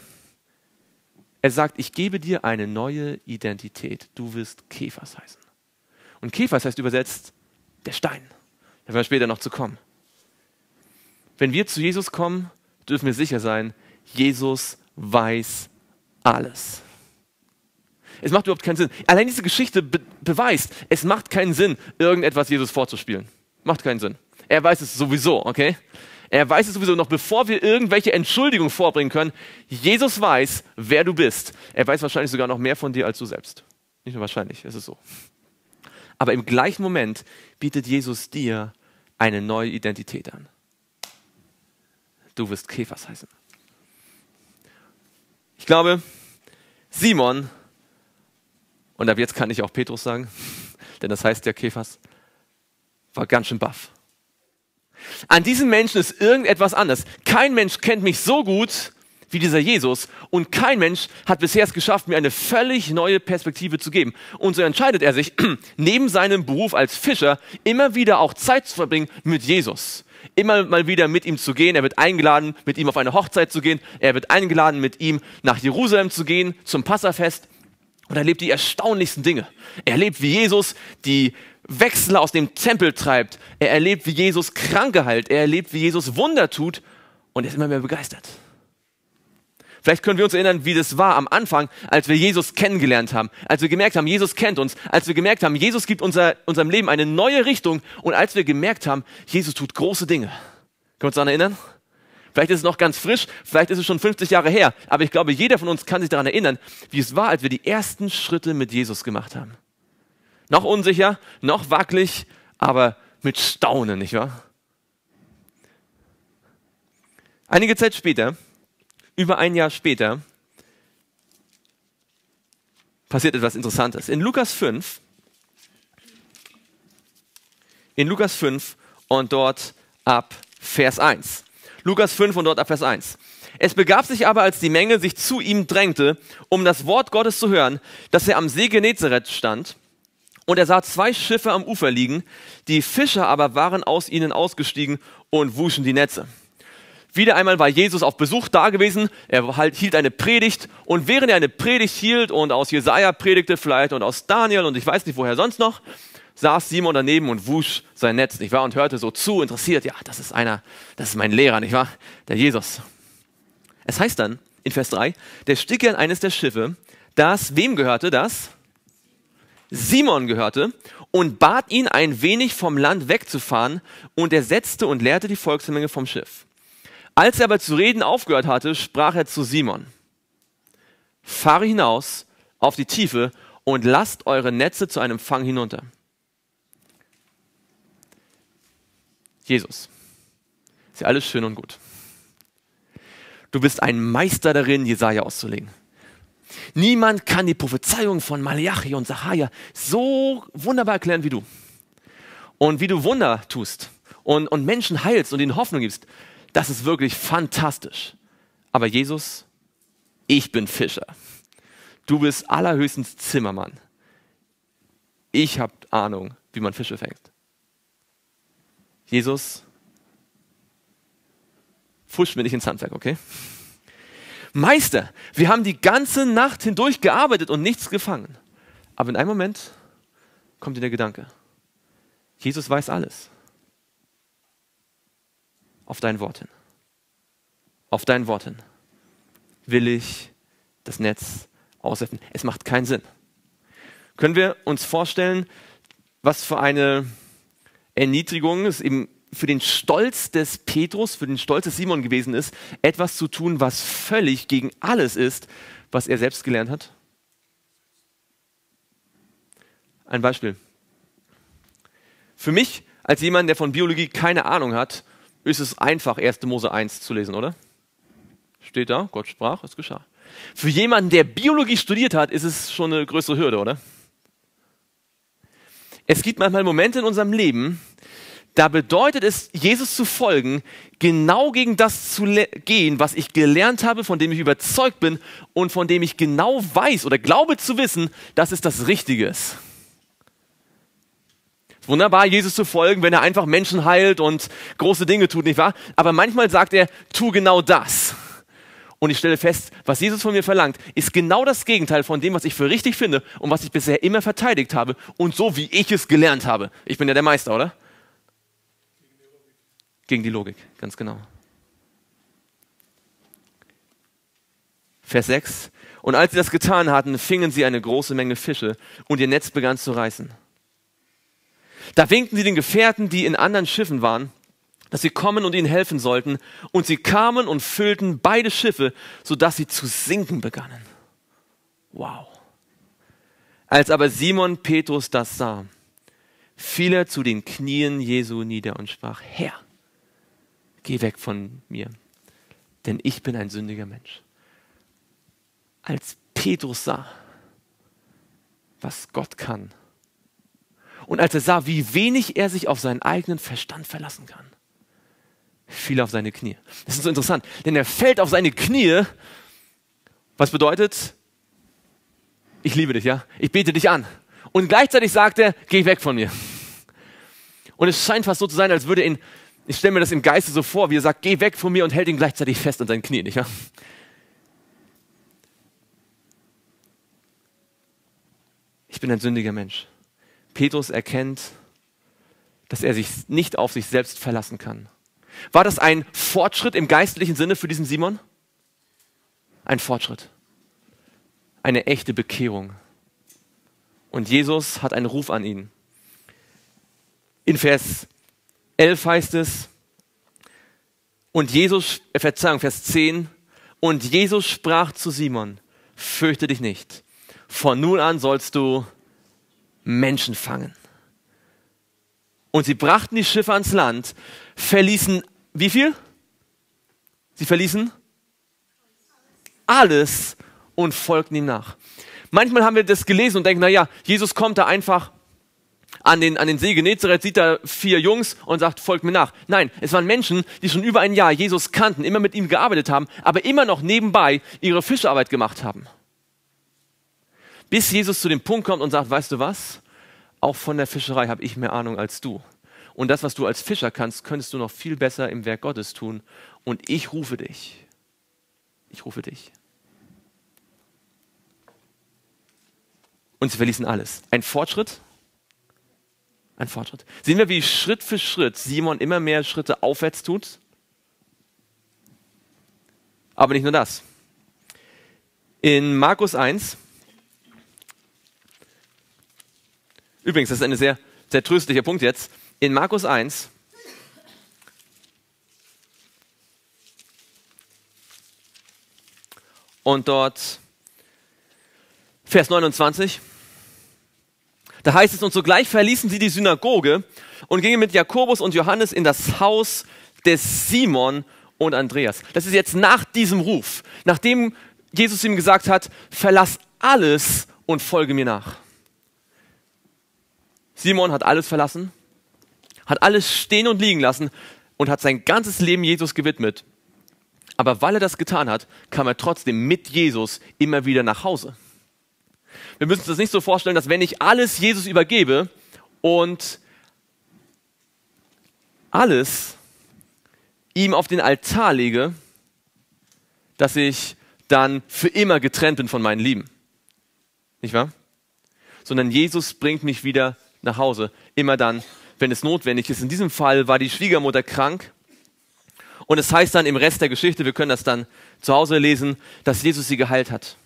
Er sagt, ich gebe dir eine neue Identität. Du wirst Kephas heißen. Und Kephas heißt übersetzt der Stein. Da werden wir später noch zu kommen. Wenn wir zu Jesus kommen, dürfen wir sicher sein, Jesus weiß alles. Es macht überhaupt keinen Sinn. Allein diese Geschichte be- beweist, es macht keinen Sinn, irgendetwas Jesus vorzuspielen. Macht keinen Sinn. Er weiß es sowieso, okay? Er weiß es sowieso noch, bevor wir irgendwelche Entschuldigungen vorbringen können. Jesus weiß, wer du bist. Er weiß wahrscheinlich sogar noch mehr von dir als du selbst. Nicht nur wahrscheinlich, es ist so. Aber im gleichen Moment bietet Jesus dir eine neue Identität an. Du wirst Kephas heißen. Ich glaube, Simon, und ab jetzt kann ich auch Petrus sagen, denn das heißt ja Kephas, war ganz schön baff. An diesem Menschen ist irgendetwas anders. Kein Mensch kennt mich so gut wie dieser Jesus und kein Mensch hat bisher es geschafft, mir eine völlig neue Perspektive zu geben. Und so entscheidet er sich, neben seinem Beruf als Fischer immer wieder auch Zeit zu verbringen mit Jesus. Immer mal wieder mit ihm zu gehen. Er wird eingeladen, mit ihm auf eine Hochzeit zu gehen. Er wird eingeladen, mit ihm nach Jerusalem zu gehen, zum Passafest. Und er erlebt die erstaunlichsten Dinge. Er erlebt, wie Jesus die Wechsel aus dem Tempel treibt. Er erlebt, wie Jesus Kranke heilt. Er erlebt, wie Jesus Wunder tut. Und er ist immer mehr begeistert. Vielleicht können wir uns erinnern, wie das war am Anfang, als wir Jesus kennengelernt haben. Als wir gemerkt haben, Jesus kennt uns. Als wir gemerkt haben, Jesus gibt unser, unserem Leben eine neue Richtung. Und als wir gemerkt haben, Jesus tut große Dinge. Können wir uns daran erinnern? Vielleicht ist es noch ganz frisch, vielleicht ist es schon fünfzig Jahre her. Aber ich glaube, jeder von uns kann sich daran erinnern, wie es war, als wir die ersten Schritte mit Jesus gemacht haben. Noch unsicher, noch wackelig, aber mit Staunen, nicht wahr? Einige Zeit später, über ein Jahr später, passiert etwas Interessantes. In Lukas fünf, in Lukas fünf und dort ab Vers eins. Lukas fünf und dort ab Vers eins. Es begab sich aber, als die Menge sich zu ihm drängte, um das Wort Gottes zu hören, dass er am See Genezareth stand. Und er sah zwei Schiffe am Ufer liegen, die Fischer aber waren aus ihnen ausgestiegen und wuschen die Netze. Wieder einmal war Jesus auf Besuch da gewesen, er halt hielt eine Predigt und während er eine Predigt hielt und aus Jesaja predigte vielleicht und aus Daniel und ich weiß nicht woher sonst noch, saß Simon daneben und wusch sein Netz, nicht wahr? Und hörte so zu, interessiert, ja, das ist einer, das ist mein Lehrer, nicht wahr? Der Jesus. Es heißt dann in Vers drei, der stieg an eines der Schiffe, das, wem gehörte das? Simon gehörte und bat ihn, ein wenig vom Land wegzufahren und er setzte und leerte die Volksmenge vom Schiff. Als er aber zu reden aufgehört hatte, sprach er zu Simon, fahre hinaus auf die Tiefe und lasst eure Netze zu einem Fang hinunter. Jesus, ist ja alles schön und gut. Du bist ein Meister darin, Jesaja auszulegen. Niemand kann die Prophezeiung von Maleachi und Jesaja so wunderbar erklären wie du. Und wie du Wunder tust und, und Menschen heilst und ihnen Hoffnung gibst, das ist wirklich fantastisch. Aber Jesus, ich bin Fischer. Du bist allerhöchstens Zimmermann. Ich habe Ahnung, wie man Fische fängt. Jesus, pfusch mir nicht ins Handwerk, okay? Meister, wir haben die ganze Nacht hindurch gearbeitet und nichts gefangen. Aber in einem Moment kommt dir der Gedanke, Jesus weiß alles. Auf dein Wort hin. Auf dein Wort hin. Will ich das Netz auswerfen? Es macht keinen Sinn. Können wir uns vorstellen, was für eine Erniedrigung es eben für den Stolz des Petrus, für den Stolz des Simon gewesen ist, etwas zu tun, was völlig gegen alles ist, was er selbst gelernt hat? Ein Beispiel. Für mich, als jemand, der von Biologie keine Ahnung hat, ist es einfach, erster Mose eins zu lesen, oder? Steht da, Gott sprach, es geschah. Für jemanden, der Biologie studiert hat, ist es schon eine größere Hürde, oder? Es gibt manchmal Momente in unserem Leben, da bedeutet es, Jesus zu folgen, genau gegen das zu gehen, was ich gelernt habe, von dem ich überzeugt bin und von dem ich genau weiß oder glaube zu wissen, dass es das Richtige ist. Wunderbar, Jesus zu folgen, wenn er einfach Menschen heilt und große Dinge tut, nicht wahr? Aber manchmal sagt er, tu genau das. Und ich stelle fest, was Jesus von mir verlangt, ist genau das Gegenteil von dem, was ich für richtig finde und was ich bisher immer verteidigt habe und so, wie ich es gelernt habe. Ich bin ja der Meister, oder? Gegen die Logik, ganz genau. Vers sechs. Und als sie das getan hatten, fingen sie eine große Menge Fische und ihr Netz begann zu reißen. Da winkten sie den Gefährten, die in anderen Schiffen waren, dass sie kommen und ihnen helfen sollten. Und sie kamen und füllten beide Schiffe, sodass sie zu sinken begannen. Wow. Als aber Simon Petrus das sah, fiel er zu den Knien Jesu nieder und sprach: Herr, geh weg von mir, denn ich bin ein sündiger Mensch. Als Petrus sah, was Gott kann, und als er sah, wie wenig er sich auf seinen eigenen Verstand verlassen kann, fiel er auf seine Knie. Das ist so interessant, denn er fällt auf seine Knie. Was bedeutet? Ich liebe dich, ja? Ich bete dich an. Und gleichzeitig sagt er: Geh weg von mir. Und es scheint fast so zu sein, als würde ihn, ich stelle mir das im Geiste so vor, wie er sagt: Geh weg von mir, und hält ihn gleichzeitig fest an seinen Knien, nicht wahr? Ich bin ein sündiger Mensch. Petrus erkennt, dass er sich nicht auf sich selbst verlassen kann. War das ein Fortschritt im geistlichen Sinne für diesen Simon? Ein Fortschritt. Eine echte Bekehrung. Und Jesus hat einen Ruf an ihn. In Vers elf heißt es, und Jesus, äh, Verzeihung, Vers zehn, und Jesus sprach zu Simon: Fürchte dich nicht, von nun an sollst du Menschen fangen. Und sie brachten die Schiffe ans Land, verließen, wie viel? Sie verließen alles und folgten ihm nach. Manchmal haben wir das gelesen und denken, naja, Jesus kommt da einfach an den, an den See Genezareth, sieht da vier Jungs und sagt: Folgt mir nach. Nein, es waren Menschen, die schon über ein Jahr Jesus kannten, immer mit ihm gearbeitet haben, aber immer noch nebenbei ihre Fischarbeit gemacht haben. Bis Jesus zu dem Punkt kommt und sagt: Weißt du was? Auch von der Fischerei habe ich mehr Ahnung als du. Und das, was du als Fischer kannst, könntest du noch viel besser im Werk Gottes tun. Und ich rufe dich. Ich rufe dich. Und sie verließen alles. Ein Fortschritt? Ein Fortschritt. Sehen wir, wie Schritt für Schritt Simon immer mehr Schritte aufwärts tut? Aber nicht nur das. In Markus eins, übrigens, das ist ein sehr, sehr tröstlicher Punkt jetzt, in Markus eins, und dort Vers neunundzwanzig, da heißt es: Und sogleich verließen sie die Synagoge und gingen mit Jakobus und Johannes in das Haus des Simon und Andreas. Das ist jetzt nach diesem Ruf, nachdem Jesus ihm gesagt hat: Verlass alles und folge mir nach. Simon hat alles verlassen, hat alles stehen und liegen lassen und hat sein ganzes Leben Jesus gewidmet. Aber weil er das getan hat, kam er trotzdem mit Jesus immer wieder nach Hause. Wir müssen uns das nicht so vorstellen, dass wenn ich alles Jesus übergebe und alles ihm auf den Altar lege, dass ich dann für immer getrennt bin von meinen Lieben. Nicht wahr? Sondern Jesus bringt mich wieder nach Hause. Immer dann, wenn es notwendig ist. In diesem Fall war die Schwiegermutter krank. Und es heißt dann im Rest der Geschichte, wir können das dann zu Hause lesen, dass Jesus sie geheilt hat.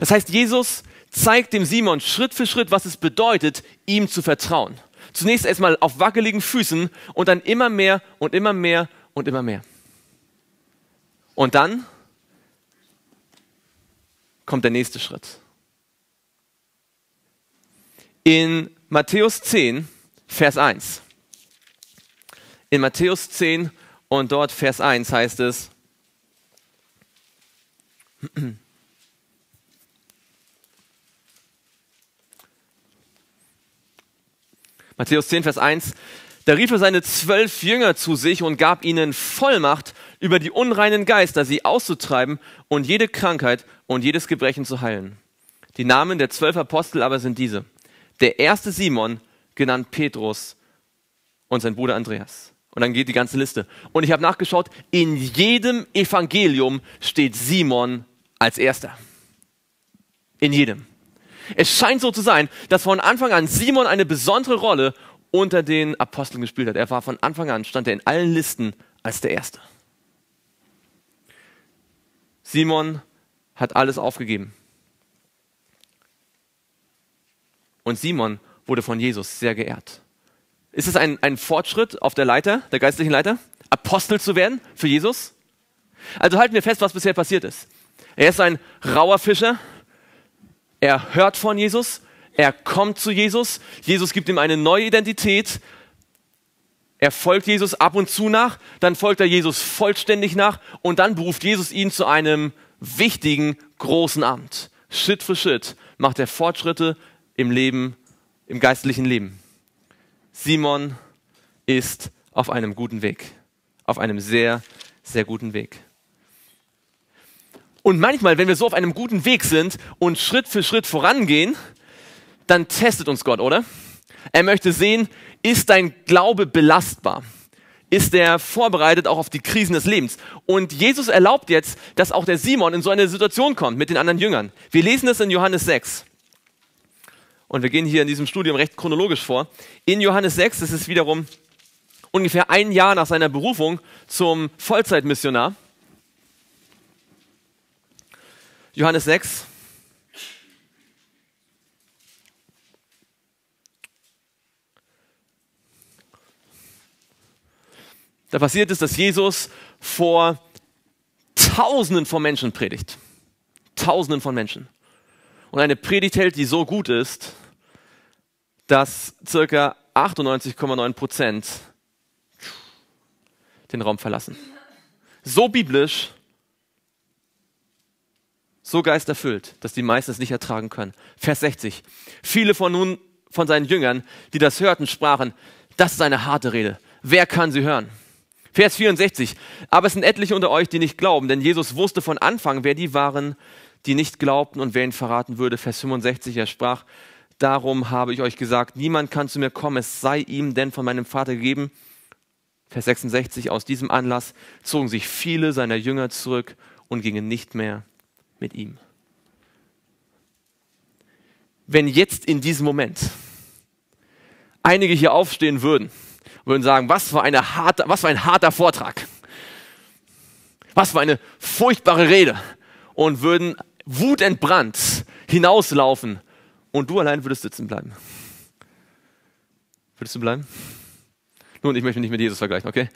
Das heißt, Jesus zeigt dem Simon Schritt für Schritt, was es bedeutet, ihm zu vertrauen. Zunächst erstmal auf wackeligen Füßen und dann immer mehr und immer mehr und immer mehr. Und dann kommt der nächste Schritt. In Matthäus zehn, Vers eins. In Matthäus zehn und dort Vers eins heißt es: Matthäus zehn, Vers eins, da rief er seine zwölf Jünger zu sich und gab ihnen Vollmacht über die unreinen Geister, sie auszutreiben und jede Krankheit und jedes Gebrechen zu heilen. Die Namen der zwölf Apostel aber sind diese: der erste Simon, genannt Petrus, und sein Bruder Andreas. Und dann geht die ganze Liste. Und ich habe nachgeschaut, in jedem Evangelium steht Simon als erster. In jedem. Es scheint so zu sein, dass von Anfang an Simon eine besondere Rolle unter den Aposteln gespielt hat. Er war von Anfang an, stand er in allen Listen als der Erste. Simon hat alles aufgegeben. Und Simon wurde von Jesus sehr geehrt. Ist es ein, ein Fortschritt auf der Leiter, der geistlichen Leiter, Apostel zu werden für Jesus? Also halten wir fest, was bisher passiert ist. Er ist ein rauer Fischer, er hört von Jesus, er kommt zu Jesus, Jesus gibt ihm eine neue Identität, er folgt Jesus ab und zu nach, dann folgt er Jesus vollständig nach und dann beruft Jesus ihn zu einem wichtigen, großen Amt. Schritt für Schritt macht er Fortschritte im Leben, im geistlichen Leben. Simon ist auf einem guten Weg, auf einem sehr, sehr guten Weg. Und manchmal, wenn wir so auf einem guten Weg sind und Schritt für Schritt vorangehen, dann testet uns Gott, oder? Er möchte sehen, ist dein Glaube belastbar? Ist er vorbereitet auch auf die Krisen des Lebens? Und Jesus erlaubt jetzt, dass auch der Simon in so eine Situation kommt mit den anderen Jüngern. Wir lesen es in Johannes sechs. Und wir gehen hier in diesem Studium recht chronologisch vor. In Johannes sechs, das ist wiederum ungefähr ein Jahr nach seiner Berufung zum Vollzeitmissionar. Johannes sechs. Da passiert es, dass Jesus vor Tausenden von Menschen predigt. Tausenden von Menschen. Und eine Predigt hält, die so gut ist, dass ca. achtundneunzig Komma neun Prozent den Raum verlassen. So biblisch, so geisterfüllt, dass die meisten es nicht ertragen können. Vers sechzig. Viele von, nun, von seinen Jüngern, die das hörten, sprachen, das ist eine harte Rede. Wer kann sie hören? Vers vierundsechzig. Aber es sind etliche unter euch, die nicht glauben, denn Jesus wusste von Anfang, wer die waren, die nicht glaubten und wer ihn verraten würde. Vers fünfundsechzig. Er sprach, darum habe ich euch gesagt, niemand kann zu mir kommen, es sei ihm denn von meinem Vater gegeben. Vers sechsundsechzig. Aus diesem Anlass zogen sich viele seiner Jünger zurück und gingen nicht mehr mit ihm. Wenn jetzt in diesem Moment einige hier aufstehen würden, würden sagen, was für eine harte, was für ein harter Vortrag. Was für eine furchtbare Rede. Und würden wutentbrannt hinauslaufen. Und du allein würdest sitzen bleiben. Würdest du bleiben? Nun, ich möchte mich nicht mit Jesus vergleichen, okay?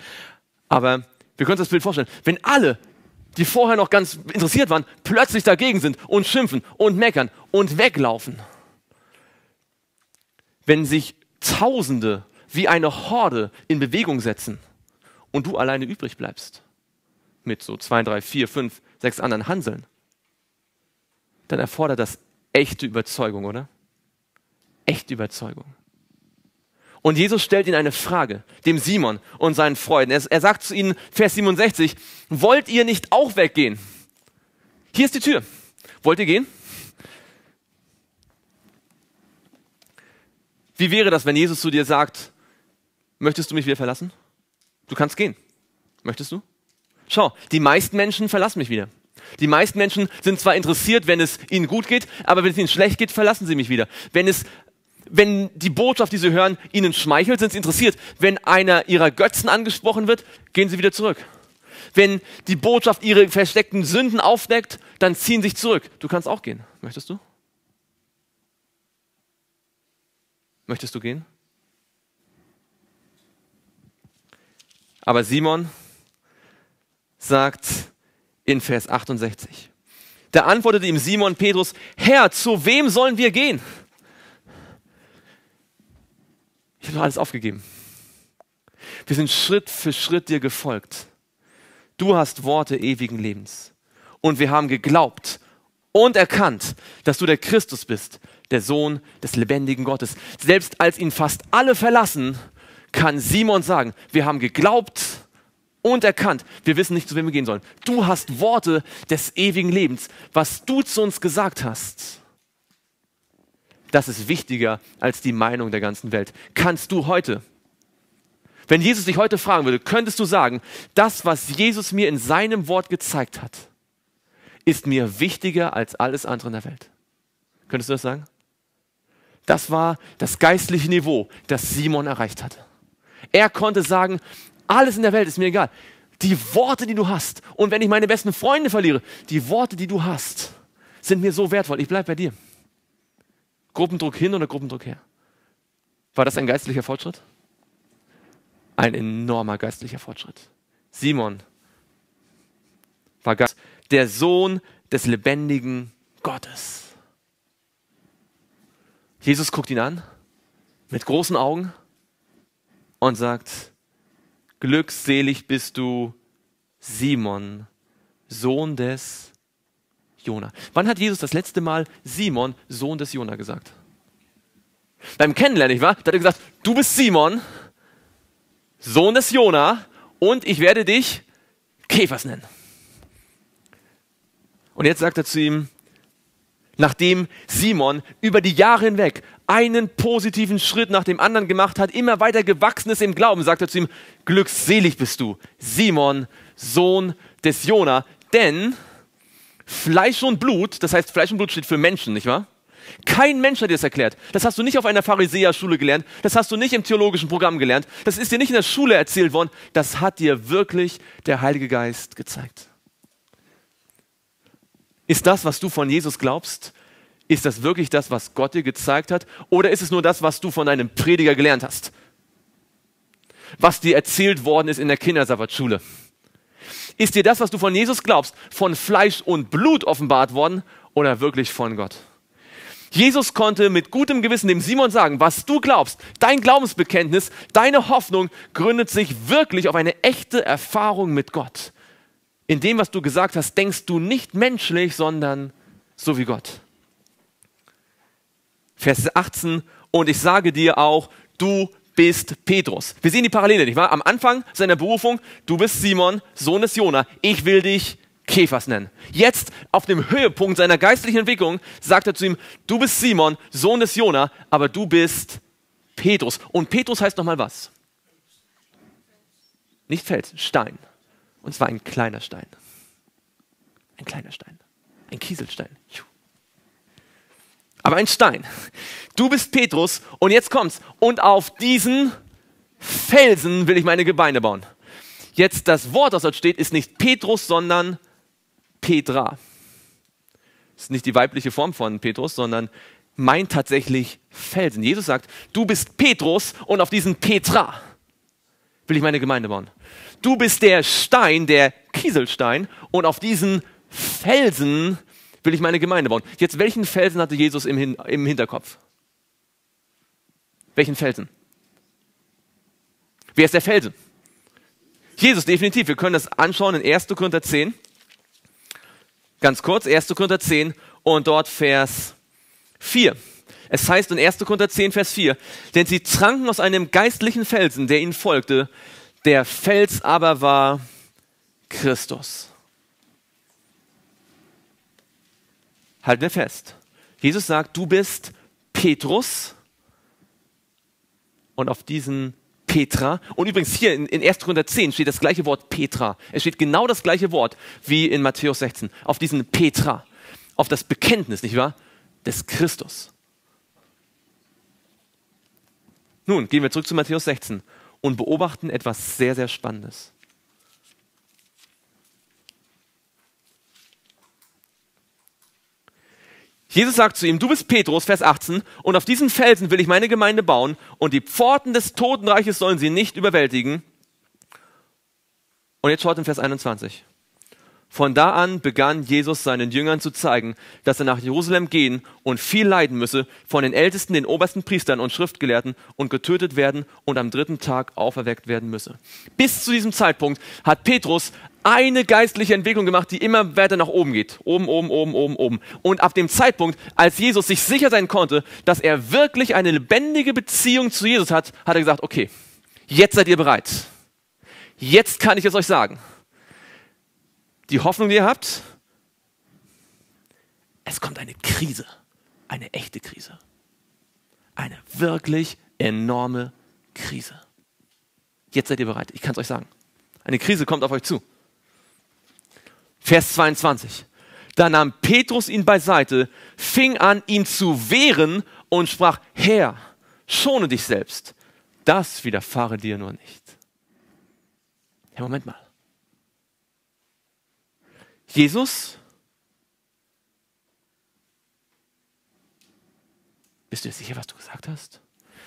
Aber wir können uns das Bild vorstellen. Wenn alle, die vorher noch ganz interessiert waren, plötzlich dagegen sind und schimpfen und meckern und weglaufen. Wenn sich Tausende wie eine Horde in Bewegung setzen und du alleine übrig bleibst, mit so zwei, drei, vier, fünf, sechs anderen Hanseln, dann erfordert das echte Überzeugung, oder? Echte Überzeugung. Und Jesus stellt ihnen eine Frage, dem Simon und seinen Freunden. Er, er sagt zu ihnen, Vers siebenundsechzig, wollt ihr nicht auch weggehen? Hier ist die Tür. Wollt ihr gehen? Wie wäre das, wenn Jesus zu dir sagt, möchtest du mich wieder verlassen? Du kannst gehen. Möchtest du? Schau, die meisten Menschen verlassen mich wieder. Die meisten Menschen sind zwar interessiert, wenn es ihnen gut geht, aber wenn es ihnen schlecht geht, verlassen sie mich wieder. Wenn, es, wenn die Botschaft, die sie hören, ihnen schmeichelt, sind sie interessiert. Wenn einer ihrer Götzen angesprochen wird, gehen sie wieder zurück. Wenn die Botschaft ihre versteckten Sünden aufdeckt, dann ziehen sie sich zurück. Du kannst auch gehen. Möchtest du? Möchtest du gehen? Aber Simon sagt in Vers achtundsechzig, da antwortete ihm Simon Petrus, Herr, zu wem sollen wir gehen? Ich habe alles aufgegeben. Wir sind Schritt für Schritt dir gefolgt. Du hast Worte ewigen Lebens. Und wir haben geglaubt und erkannt, dass du der Christus bist, der Sohn des lebendigen Gottes. Selbst als ihn fast alle verlassen, kann Simon sagen, wir haben geglaubt und erkannt, wir wissen nicht, zu wem wir gehen sollen. Du hast Worte des ewigen Lebens. Was du zu uns gesagt hast, das ist wichtiger als die Meinung der ganzen Welt. Kannst du heute, wenn Jesus dich heute fragen würde, könntest du sagen, das, was Jesus mir in seinem Wort gezeigt hat, ist mir wichtiger als alles andere in der Welt. Könntest du das sagen? Das war das geistliche Niveau, das Simon erreicht hatte. Er konnte sagen, alles in der Welt ist mir egal. Die Worte, die du hast, und wenn ich meine besten Freunde verliere, die Worte, die du hast, sind mir so wertvoll. Ich bleibe bei dir. Gruppendruck hin oder Gruppendruck her. War das ein geistlicher Fortschritt? ein enormer geistlicher Fortschritt. Simon war Geist, der Sohn des lebendigen Gottes. Jesus guckt ihn an mit großen Augen und sagt, glückselig bist du, Simon, Sohn des Jona. Wann hat Jesus das letzte Mal Simon, Sohn des Jona gesagt? Beim Kennenlernen, nicht wahr? Da hat er gesagt, du bist Simon, Sohn des Jona, und ich werde dich Kephas nennen. Und jetzt sagt er zu ihm, nachdem Simon über die Jahre hinweg einen positiven Schritt nach dem anderen gemacht hat, immer weiter gewachsen ist im Glauben, sagt er zu ihm, glückselig bist du, Simon, Sohn des Jona, denn Fleisch und Blut, das heißt Fleisch und Blut steht für Menschen, nicht wahr? Kein Mensch hat dir das erklärt. Das hast du nicht auf einer Pharisäerschule gelernt. Das hast du nicht im theologischen Programm gelernt. Das ist dir nicht in der Schule erzählt worden. Das hat dir wirklich der Heilige Geist gezeigt. Ist das, was du von Jesus glaubst, ist das wirklich das, was Gott dir gezeigt hat? Oder ist es nur das, was du von einem Prediger gelernt hast? Was dir erzählt worden ist in der Kindersabbatschule? Ist dir das, was du von Jesus glaubst, von Fleisch und Blut offenbart worden oder wirklich von Gott? Jesus konnte mit gutem Gewissen dem Simon sagen, was du glaubst, dein Glaubensbekenntnis, deine Hoffnung gründet sich wirklich auf eine echte Erfahrung mit Gott. In dem, was du gesagt hast, denkst du nicht menschlich, sondern so wie Gott. Vers achtzehn, und ich sage dir auch, du bist Petrus. Wir sehen die Parallele, nicht wahr? Am Anfang seiner Berufung, du bist Simon, Sohn des Jona, ich will dich Kephas nennen. Jetzt, auf dem Höhepunkt seiner geistlichen Entwicklung, sagt er zu ihm, du bist Simon, Sohn des Jona, aber du bist Petrus. Und Petrus heißt nochmal was? Nicht Felsen, Stein. Und zwar ein kleiner Stein. Ein kleiner Stein. Ein Kieselstein. Aber ein Stein. Du bist Petrus und jetzt kommt's. Und auf diesen Felsen will ich meine Gemeinde bauen. Jetzt das Wort, das dort steht, ist nicht Petrus, sondern Petra. Das ist nicht die weibliche Form von Petrus, sondern meint tatsächlich Felsen. Jesus sagt, du bist Petrus und auf diesen Petra will ich meine Gemeinde bauen. Du bist der Stein, der Kieselstein und auf diesen Felsen will ich meine Gemeinde bauen. Jetzt, welchen Felsen hatte Jesus im, Hin- im Hinterkopf? Welchen Felsen? Wer ist der Felsen? Jesus, definitiv. Wir können das anschauen in erster Korinther zehn. Ganz kurz, erster Korinther zehn und dort Vers vier. Es heißt in erster Korinther zehn, Vers vier, denn sie tranken aus einem geistlichen Felsen, der ihnen folgte, der Fels aber war Christus. Halten wir fest. Jesus sagt, du bist Petrus und auf diesen Petra. Und übrigens hier in, in erster Korinther zehn steht das gleiche Wort Petra. Es steht genau das gleiche Wort wie in Matthäus sechzehn. Auf diesen Petra. Auf das Bekenntnis, nicht wahr? Des Christus. Nun, gehen wir zurück zu Matthäus sechzehn und beobachten etwas sehr, sehr Spannendes. Jesus sagt zu ihm, du bist Petrus, Vers achtzehn, und auf diesen Felsen will ich meine Gemeinde bauen und die Pforten des Totenreiches sollen sie nicht überwältigen. Und jetzt schaut in Vers einundzwanzig. Von da an begann Jesus seinen Jüngern zu zeigen, dass er nach Jerusalem gehen und viel leiden müsse, von den Ältesten, den obersten Priestern und Schriftgelehrten und getötet werden und am dritten Tag auferweckt werden müsse. Bis zu diesem Zeitpunkt hat Petrus eine geistliche Entwicklung gemacht, die immer weiter nach oben geht. Oben, oben, oben, oben, oben. Und ab dem Zeitpunkt, als Jesus sich sicher sein konnte, dass er wirklich eine lebendige Beziehung zu Jesus hat, hat er gesagt, okay, jetzt seid ihr bereit. Jetzt kann ich es euch sagen. Die Hoffnung, die ihr habt, es kommt eine Krise, eine echte Krise, eine wirklich enorme Krise. Jetzt seid ihr bereit, ich kann es euch sagen. Eine Krise kommt auf euch zu. Vers zweiundzwanzig. Da nahm Petrus ihn beiseite, fing an, ihn zu wehren und sprach, Herr, schone dich selbst, das widerfahre dir nur nicht. Hey, Moment mal. Jesus, bist du dir sicher, was du gesagt hast?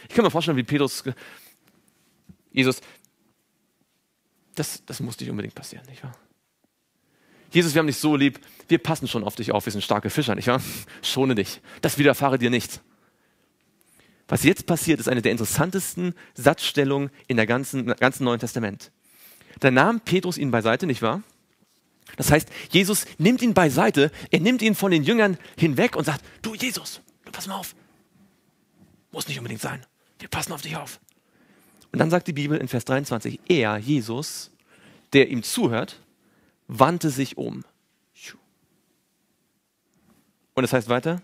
Ich kann mir vorstellen, wie Petrus, Jesus, Das, das muss nicht unbedingt passieren, nicht wahr? Jesus, wir haben dich so lieb, wir passen schon auf dich auf, wir sind starke Fischer, nicht wahr? Schone dich, das widerfahre dir nicht. Was jetzt passiert, ist eine der interessantesten Satzstellungen in der ganzen, ganzen Neuen Testament. Da nahm Petrus ihn beiseite, nicht wahr? Das heißt, Jesus nimmt ihn beiseite, er nimmt ihn von den Jüngern hinweg und sagt, du Jesus, du pass mal auf. Muss nicht unbedingt sein, wir passen auf dich auf. Und dann sagt die Bibel in Vers dreiundzwanzig, er, Jesus, der ihm zuhört, wandte sich um. Und es heißt weiter,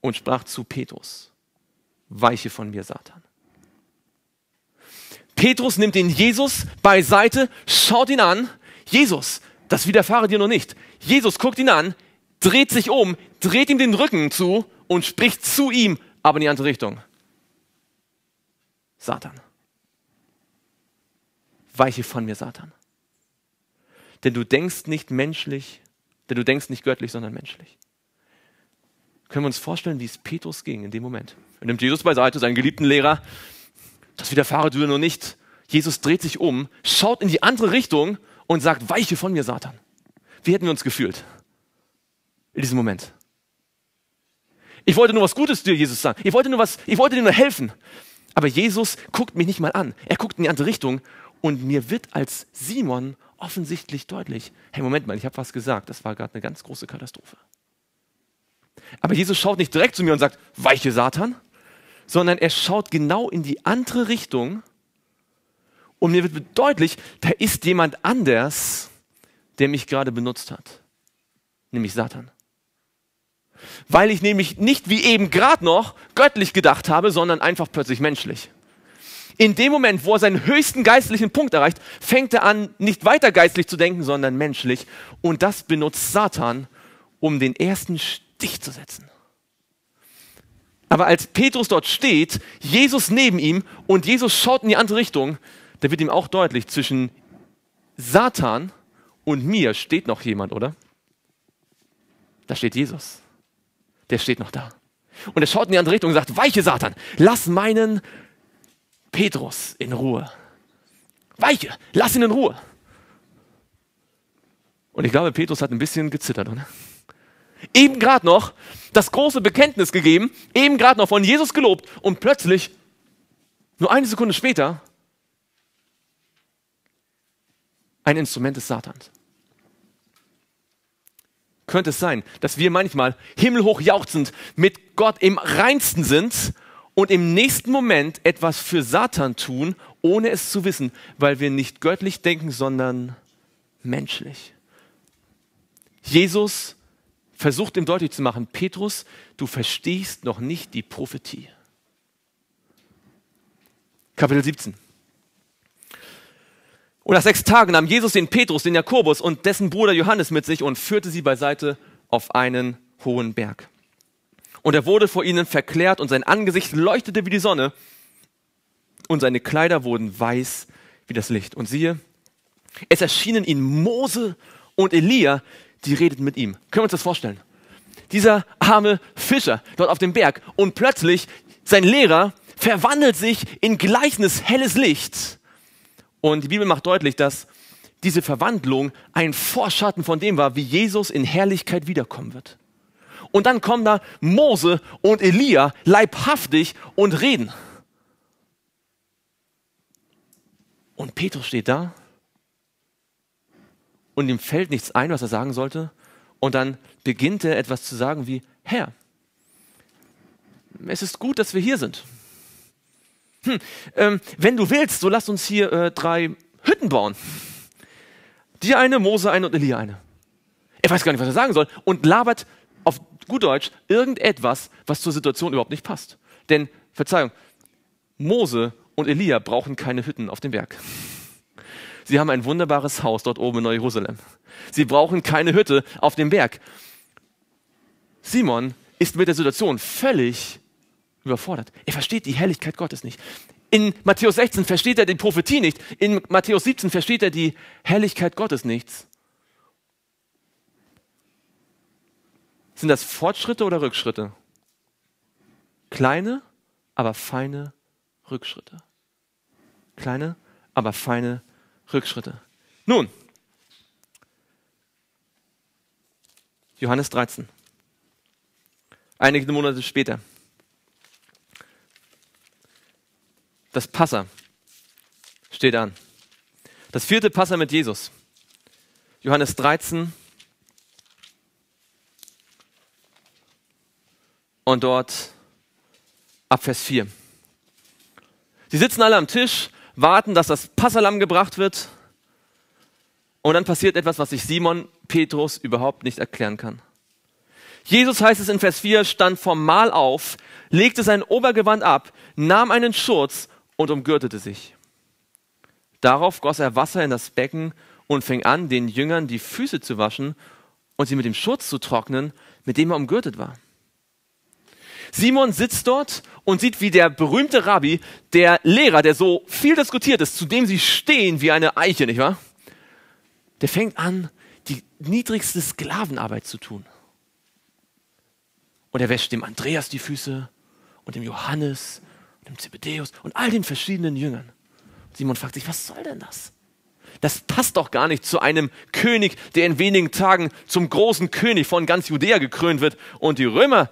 und sprach zu Petrus, weiche von mir, Satan. Petrus nimmt den Jesus beiseite, schaut ihn an. Jesus, das widerfahre dir noch nicht. Jesus guckt ihn an, dreht sich um, dreht ihm den Rücken zu und spricht zu ihm, aber in die andere Richtung. Satan, weiche von mir, Satan. Denn du denkst nicht menschlich, denn du denkst nicht göttlich, sondern menschlich. Können wir uns vorstellen, wie es Petrus ging in dem Moment? Er nimmt Jesus beiseite, seinen geliebten Lehrer. Das widerfahre dir noch nicht. Jesus dreht sich um, schaut in die andere Richtung und sagt, weiche von mir, Satan. Wie hätten wir uns gefühlt in diesem Moment? Ich wollte nur was Gutes dir, Jesus, sagen. Ich wollte nur was, ich wollte dir nur helfen. Aber Jesus guckt mich nicht mal an. Er guckt in die andere Richtung und mir wird als Simon offensichtlich deutlich, hey, Moment mal, ich habe was gesagt. Das war gerade eine ganz große Katastrophe. Aber Jesus schaut nicht direkt zu mir und sagt, weiche Satan, sondern er schaut genau in die andere Richtung und mir wird deutlich, da ist jemand anders, der mich gerade benutzt hat, nämlich Satan. Weil ich nämlich nicht wie eben gerade noch göttlich gedacht habe, sondern einfach plötzlich menschlich. In dem Moment, wo er seinen höchsten geistlichen Punkt erreicht, fängt er an, nicht weiter geistlich zu denken, sondern menschlich. Und das benutzt Satan, um den ersten Stich zu setzen. Aber als Petrus dort steht, Jesus neben ihm und Jesus schaut in die andere Richtung, da wird ihm auch deutlich, zwischen Satan und mir steht noch jemand, oder? Da steht Jesus. Der steht noch da. Und er schaut in die andere Richtung und sagt, weiche Satan, lass meinen Petrus in Ruhe. Weiche, lass ihn in Ruhe. Und ich glaube, Petrus hat ein bisschen gezittert, oder? Eben gerade noch das große Bekenntnis gegeben, eben gerade noch von Jesus gelobt und plötzlich, nur eine Sekunde später, ein Instrument des Satans. Könnte es sein, dass wir manchmal himmelhoch jauchzend mit Gott im Reinsten sind und im nächsten Moment etwas für Satan tun, ohne es zu wissen, weil wir nicht göttlich denken, sondern menschlich. Jesus versucht ihm deutlich zu machen, Petrus, du verstehst noch nicht die Prophetie. Kapitel siebzehn. Und nach sechs Tagen nahm Jesus den Petrus, den Jakobus und dessen Bruder Johannes mit sich und führte sie beiseite auf einen hohen Berg. Und er wurde vor ihnen verklärt und sein Angesicht leuchtete wie die Sonne und seine Kleider wurden weiß wie das Licht. Und siehe, es erschienen ihnen Mose und Elia, die redeten mit ihm. Können wir uns das vorstellen? Dieser arme Fischer dort auf dem Berg und plötzlich sein Lehrer verwandelt sich in gleichnis helles Licht. Und die Bibel macht deutlich, dass diese Verwandlung ein Vorschatten von dem war, wie Jesus in Herrlichkeit wiederkommen wird. Und dann kommen da Mose und Elia leibhaftig und reden. Und Petrus steht da und ihm fällt nichts ein, was er sagen sollte. Und dann beginnt er etwas zu sagen wie, Herr, es ist gut, dass wir hier sind. Hm, ähm, wenn du willst, so lass uns hier äh, drei Hütten bauen. Dir eine, Mose eine und Elia eine. Er weiß gar nicht, was er sagen soll und labert auf gut Deutsch irgendetwas, was zur Situation überhaupt nicht passt. Denn, Verzeihung, Mose und Elia brauchen keine Hütten auf dem Berg. Sie haben ein wunderbares Haus dort oben in Neu-Jerusalem. Sie brauchen keine Hütte auf dem Berg. Simon ist mit der Situation völlig überfordert. Er versteht die Herrlichkeit Gottes nicht. In Matthäus sechzehn versteht er die Prophetie nicht. In Matthäus siebzehn versteht er die Herrlichkeit Gottes nicht. Sind das Fortschritte oder Rückschritte? Kleine, aber feine Rückschritte. Kleine, aber feine Rückschritte. Nun, Johannes dreizehn, einige Monate später, das Passa steht an. Das vierte Passa mit Jesus. Johannes dreizehn. Und dort ab Vers vier. Sie sitzen alle am Tisch, warten, dass das Passahlamm gebracht wird. Und dann passiert etwas, was sich Simon Petrus überhaupt nicht erklären kann. Jesus, heißt es in Vers vier, stand formal auf, legte sein Obergewand ab, nahm einen Schurz und umgürtete sich. Darauf goss er Wasser in das Becken und fing an, den Jüngern die Füße zu waschen und sie mit dem Schurz zu trocknen, mit dem er umgürtet war. Simon sitzt dort und sieht, wie der berühmte Rabbi, der Lehrer, der so viel diskutiert ist, zu dem sie stehen wie eine Eiche, nicht wahr? Der fängt an, die niedrigste Sklavenarbeit zu tun. Und er wäscht dem Andreas die Füße und dem Johannes und dem Zebedäus und all den verschiedenen Jüngern. Simon fragt sich, was soll denn das? Das passt doch gar nicht zu einem König, der in wenigen Tagen zum großen König von ganz Judäa gekrönt wird und die Römer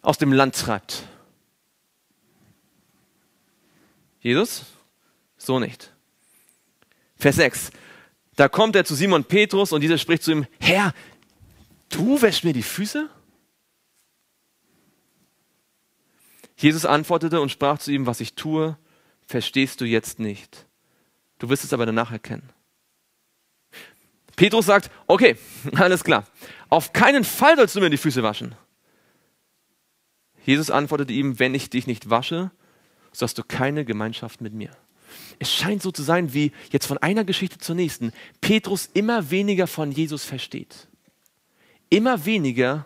aus dem Land treibt. Jesus? So nicht. Vers sechs. Da kommt er zu Simon Petrus und dieser spricht zu ihm, Herr, du wäschst mir die Füße? Jesus antwortete und sprach zu ihm, was ich tue, verstehst du jetzt nicht. Du wirst es aber danach erkennen. Petrus sagt, okay, alles klar. Auf keinen Fall sollst du mir die Füße waschen. Jesus antwortete ihm, wenn ich dich nicht wasche, so hast du keine Gemeinschaft mit mir. Es scheint so zu sein, wie jetzt von einer Geschichte zur nächsten, Petrus immer weniger von Jesus versteht. Immer weniger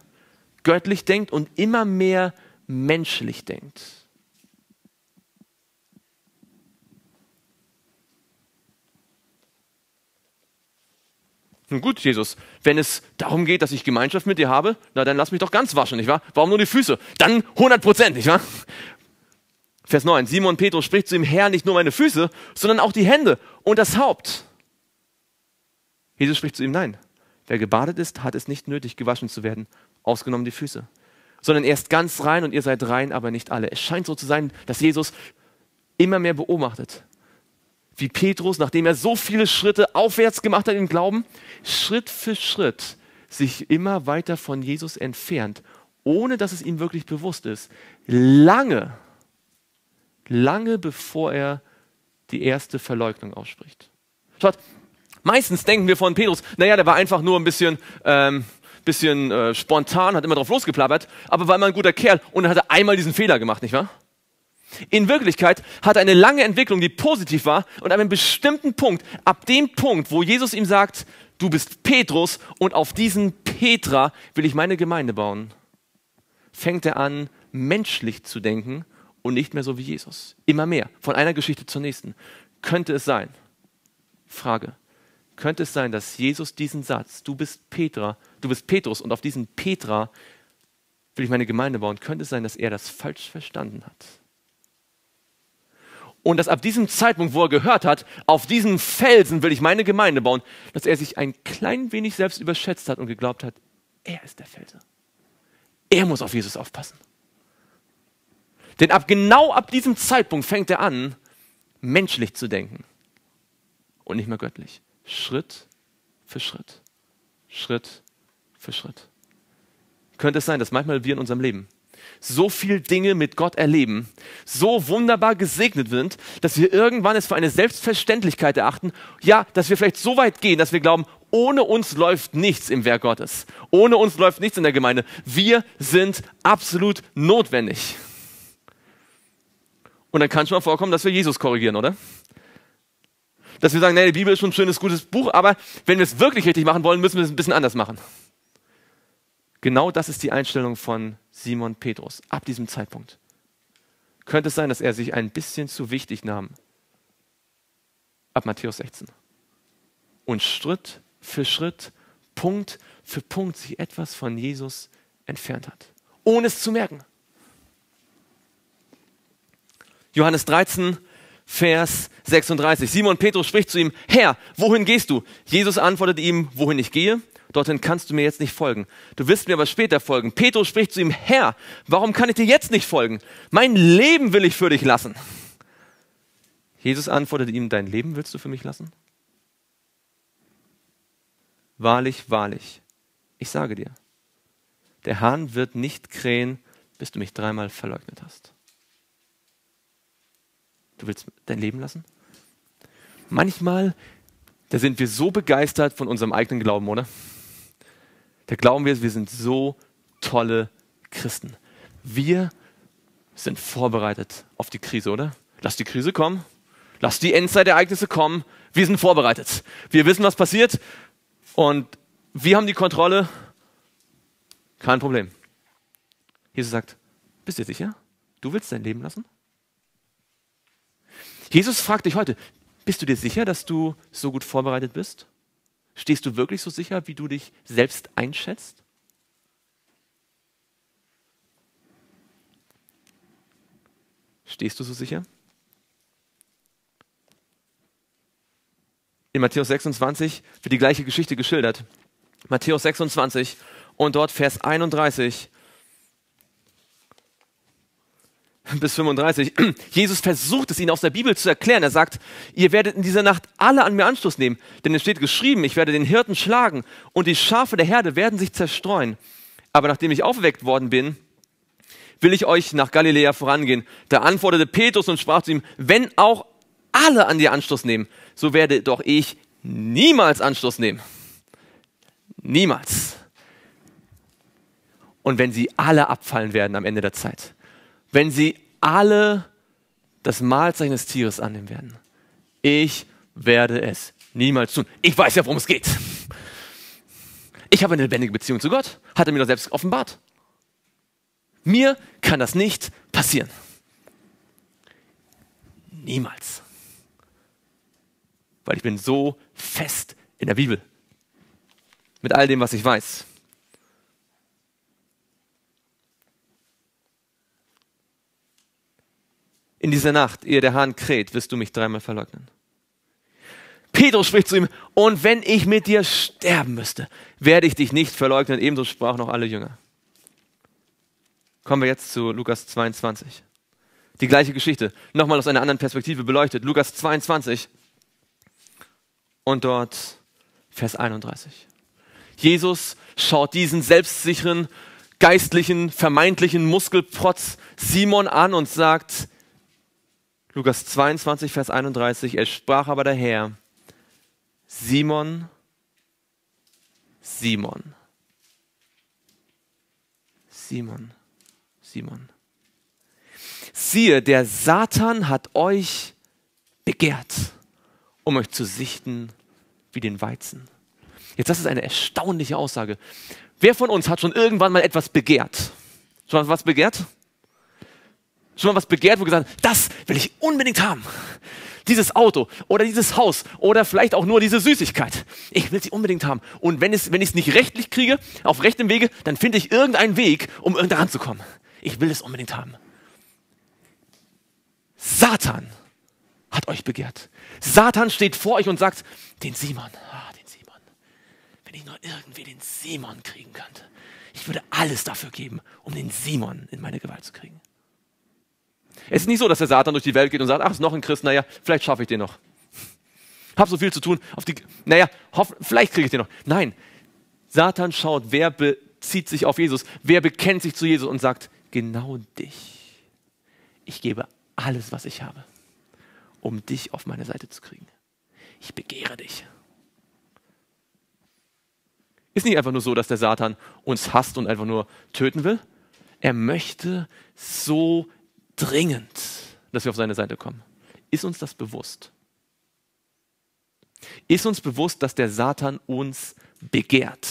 göttlich denkt und immer mehr menschlich denkt. Nun gut, Jesus, wenn es darum geht, dass ich Gemeinschaft mit dir habe, na dann lass mich doch ganz waschen, nicht wahr? Warum nur die Füße? Dann hundert Prozent, nicht wahr? Vers neun, Simon Petrus spricht zu ihm, Herr, nicht nur meine Füße, sondern auch die Hände und das Haupt. Jesus spricht zu ihm, nein, wer gebadet ist, hat es nicht nötig, gewaschen zu werden, ausgenommen die Füße, sondern er ist ganz rein und ihr seid rein, aber nicht alle. Es scheint so zu sein, dass Jesus immer mehr beobachtet, wie Petrus, nachdem er so viele Schritte aufwärts gemacht hat im Glauben, Schritt für Schritt sich immer weiter von Jesus entfernt, ohne dass es ihm wirklich bewusst ist. Lange, lange bevor er die erste Verleugnung ausspricht. Schaut, meistens denken wir von Petrus, naja, der war einfach nur ein bisschen, ähm, bisschen äh, spontan, hat immer drauf losgeplappert, aber war immer ein guter Kerl und dann hat er einmal diesen Fehler gemacht, nicht wahr? In Wirklichkeit hat er eine lange Entwicklung, die positiv war und an einem bestimmten Punkt, ab dem Punkt, wo Jesus ihm sagt, du bist Petrus und auf diesen Petra will ich meine Gemeinde bauen, fängt er an, menschlich zu denken und nicht mehr so wie Jesus. Immer mehr, von einer Geschichte zur nächsten. Könnte es sein, Frage, könnte es sein, dass Jesus diesen Satz, du bist Petra, du bist Petrus und auf diesen Petra will ich meine Gemeinde bauen, könnte es sein, dass er das falsch verstanden hat? Und dass ab diesem Zeitpunkt, wo er gehört hat, auf diesem Felsen will ich meine Gemeinde bauen, dass er sich ein klein wenig selbst überschätzt hat und geglaubt hat, er ist der Felsen. Er muss auf Jesus aufpassen. Denn ab genau ab diesem Zeitpunkt fängt er an, menschlich zu denken und nicht mehr göttlich. Schritt für Schritt. Schritt für Schritt. Könnte es sein, dass manchmal wir in unserem Leben so viel Dinge mit Gott erleben, so wunderbar gesegnet sind, dass wir irgendwann es für eine Selbstverständlichkeit erachten, ja, dass wir vielleicht so weit gehen, dass wir glauben, ohne uns läuft nichts im Werk Gottes. Ohne uns läuft nichts in der Gemeinde. Wir sind absolut notwendig. Und dann kann es schon mal vorkommen, dass wir Jesus korrigieren, oder? Dass wir sagen, nee, die Bibel ist schon ein schönes, gutes Buch, aber wenn wir es wirklich richtig machen wollen, müssen wir es ein bisschen anders machen. Genau das ist die Einstellung von Simon Petrus, ab diesem Zeitpunkt. Könnte es sein, dass er sich ein bisschen zu wichtig nahm? Ab Matthäus sechzehn. Und Schritt für Schritt, Punkt für Punkt sich etwas von Jesus entfernt hat. Ohne es zu merken. Johannes dreizehn, Vers sechsunddreißig. Simon Petrus spricht zu ihm: Herr, wohin gehst du? Jesus antwortet ihm: Wohin ich gehe, dorthin kannst du mir jetzt nicht folgen. Du wirst mir aber später folgen. Petrus spricht zu ihm: Herr, warum kann ich dir jetzt nicht folgen? Mein Leben will ich für dich lassen. Jesus antwortet ihm: Dein Leben willst du für mich lassen? Wahrlich, wahrlich, ich sage dir, der Hahn wird nicht krähen, bis du mich dreimal verleugnet hast. Du willst dein Leben lassen? Manchmal, da sind wir so begeistert von unserem eigenen Glauben, oder? Da glauben wir, wir sind so tolle Christen. Wir sind vorbereitet auf die Krise, oder? Lass die Krise kommen, lass die Endzeitereignisse kommen, wir sind vorbereitet. Wir wissen, was passiert und wir haben die Kontrolle. Kein Problem. Jesus sagt: Bist du dir sicher? Du willst dein Leben lassen? Jesus fragt dich heute: Bist du dir sicher, dass du so gut vorbereitet bist? Stehst du wirklich so sicher, wie du dich selbst einschätzt? Stehst du so sicher? In Matthäus sechsundzwanzig wird die gleiche Geschichte geschildert. Matthäus sechsundzwanzig und dort Vers einunddreißig. Bis fünfunddreißig. Jesus versucht es ihnen aus der Bibel zu erklären. Er sagt: Ihr werdet in dieser Nacht alle an mir Anstoß nehmen, denn es steht geschrieben, ich werde den Hirten schlagen und die Schafe der Herde werden sich zerstreuen. Aber nachdem ich auferweckt worden bin, will ich euch nach Galiläa vorangehen. Da antwortete Petrus und sprach zu ihm: Wenn auch alle an dir Anstoß nehmen, so werde doch ich niemals Anstoß nehmen. Niemals. Und wenn sie alle abfallen werden am Ende der Zeit, wenn sie alle das Mahlzeichen des Tieres annehmen werden. Ich werde es niemals tun. Ich weiß ja, worum es geht. Ich habe eine lebendige Beziehung zu Gott. Hat er mir doch selbst offenbart. Mir kann das nicht passieren. Niemals. Weil ich bin so fest in der Bibel. Mit all dem, was ich weiß. In dieser Nacht, ehe der Hahn kräht, wirst du mich dreimal verleugnen. Petrus spricht zu ihm: Und wenn ich mit dir sterben müsste, werde ich dich nicht verleugnen. Ebenso sprachen auch alle Jünger. Kommen wir jetzt zu Lukas zweiundzwanzig. Die gleiche Geschichte, nochmal aus einer anderen Perspektive beleuchtet. Lukas zweiundzwanzig und dort Vers einunddreißig. Jesus schaut diesen selbstsicheren, geistlichen, vermeintlichen Muskelprotz Simon an und sagt, Lukas zweiundzwanzig, Vers einunddreißig, er sprach aber der Herr: Simon, Simon, Simon, Simon. Siehe, der Satan hat euch begehrt, um euch zu sichten wie den Weizen. Jetzt, das ist eine erstaunliche Aussage. Wer von uns hat schon irgendwann mal etwas begehrt? Schon mal was begehrt? Schon mal was begehrt, wo gesagt hat: Das will ich unbedingt haben. Dieses Auto oder dieses Haus oder vielleicht auch nur diese Süßigkeit. Ich will sie unbedingt haben. Und wenn ich es wenn ich's nicht rechtlich kriege, auf rechtem Wege, dann finde ich irgendeinen Weg, um irgendwann ranzukommen. Ich will es unbedingt haben. Satan hat euch begehrt. Satan steht vor euch und sagt: Den Simon, ah, den Simon. Wenn ich nur irgendwie den Simon kriegen könnte. Ich würde alles dafür geben, um den Simon in meine Gewalt zu kriegen. Es ist nicht so, dass der Satan durch die Welt geht und sagt: Ach, ist noch ein Christ, naja, vielleicht schaffe ich den noch. Hab so viel zu tun, auf die, naja, hoff, vielleicht kriege ich den noch. Nein, Satan schaut, wer bezieht sich auf Jesus, wer bekennt sich zu Jesus und sagt: Genau dich. Ich gebe alles, was ich habe, um dich auf meine Seite zu kriegen. Ich begehre dich. Ist nicht einfach nur so, dass der Satan uns hasst und einfach nur töten will. Er möchte so dringend, dass wir auf seine Seite kommen. Ist uns das bewusst? Ist uns bewusst, dass der Satan uns begehrt?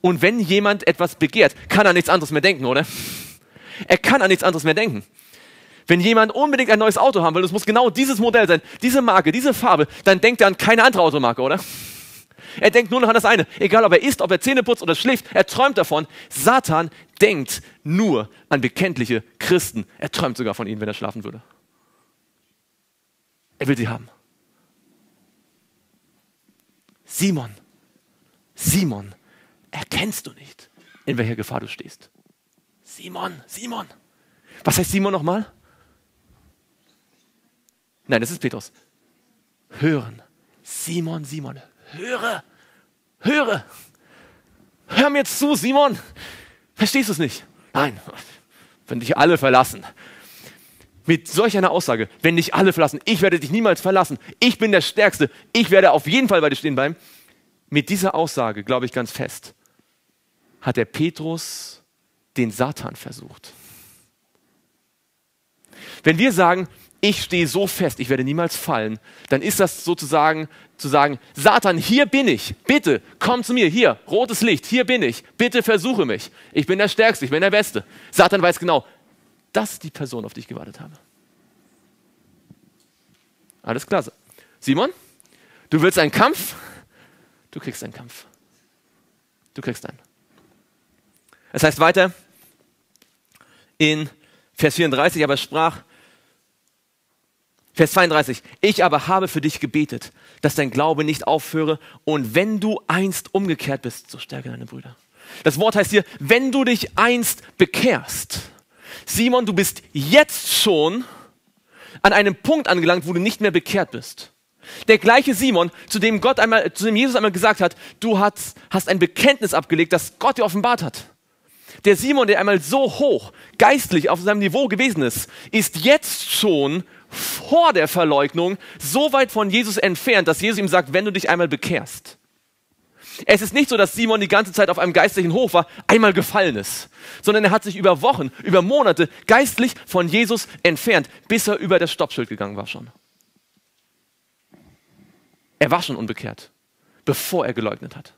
Und wenn jemand etwas begehrt, kann er nichts anderes mehr denken, oder? Er kann an nichts anderes mehr denken. Wenn jemand unbedingt ein neues Auto haben will, es muss genau dieses Modell sein, diese Marke, diese Farbe, dann denkt er an keine andere Automarke, oder? Er denkt nur noch an das eine. Egal, ob er isst, ob er Zähne putzt oder schläft, er träumt davon. Satan denkt nur an bekenntliche Christen. Er träumt sogar von ihnen, wenn er schlafen würde. Er will sie haben. Simon, Simon, erkennst du nicht, in welcher Gefahr du stehst? Simon, Simon. Was heißt Simon nochmal? Nein, das ist Petrus. Hören. Simon, Simon, höre, höre. Hör mir jetzt zu, Simon. Verstehst du es nicht? Nein, wenn dich alle verlassen. Mit solch einer Aussage, wenn dich alle verlassen, ich werde dich niemals verlassen, ich bin der Stärkste, ich werde auf jeden Fall bei dir stehen bleiben. Mit dieser Aussage, glaube ich ganz fest, hat der Petrus den Satan versucht. Wenn wir sagen, ich stehe so fest, ich werde niemals fallen, dann ist das sozusagen zu sagen, Satan, hier bin ich, bitte komm zu mir, hier, rotes Licht, hier bin ich, bitte versuche mich, ich bin der Stärkste, ich bin der Beste. Satan weiß genau, das ist die Person, auf die ich gewartet habe. Alles klar. Simon, du willst einen Kampf? Du kriegst einen Kampf. Du kriegst einen. Es heißt weiter in Vers vierunddreißig, aber sprach, Vers zweiunddreißig, ich aber habe für dich gebetet, dass dein Glaube nicht aufhöre und wenn du einst umgekehrt bist, so stärke deine Brüder. Das Wort heißt hier, wenn du dich einst bekehrst. Simon, du bist jetzt schon an einem Punkt angelangt, wo du nicht mehr bekehrt bist. Der gleiche Simon, zu dem Gott einmal, zu dem Jesus einmal gesagt hat, du hast, hast ein Bekenntnis abgelegt, das Gott dir offenbart hat. Der Simon, der einmal so hoch geistlich auf seinem Niveau gewesen ist, ist jetzt schon vor der Verleugnung so weit von Jesus entfernt, dass Jesus ihm sagt, wenn du dich einmal bekehrst. Es ist nicht so, dass Simon die ganze Zeit auf einem geistlichen Hof war, einmal gefallen ist, sondern er hat sich über Wochen, über Monate geistlich von Jesus entfernt, bis er über das Stoppschild gegangen war schon. Er war schon unbekehrt, bevor er geleugnet hat.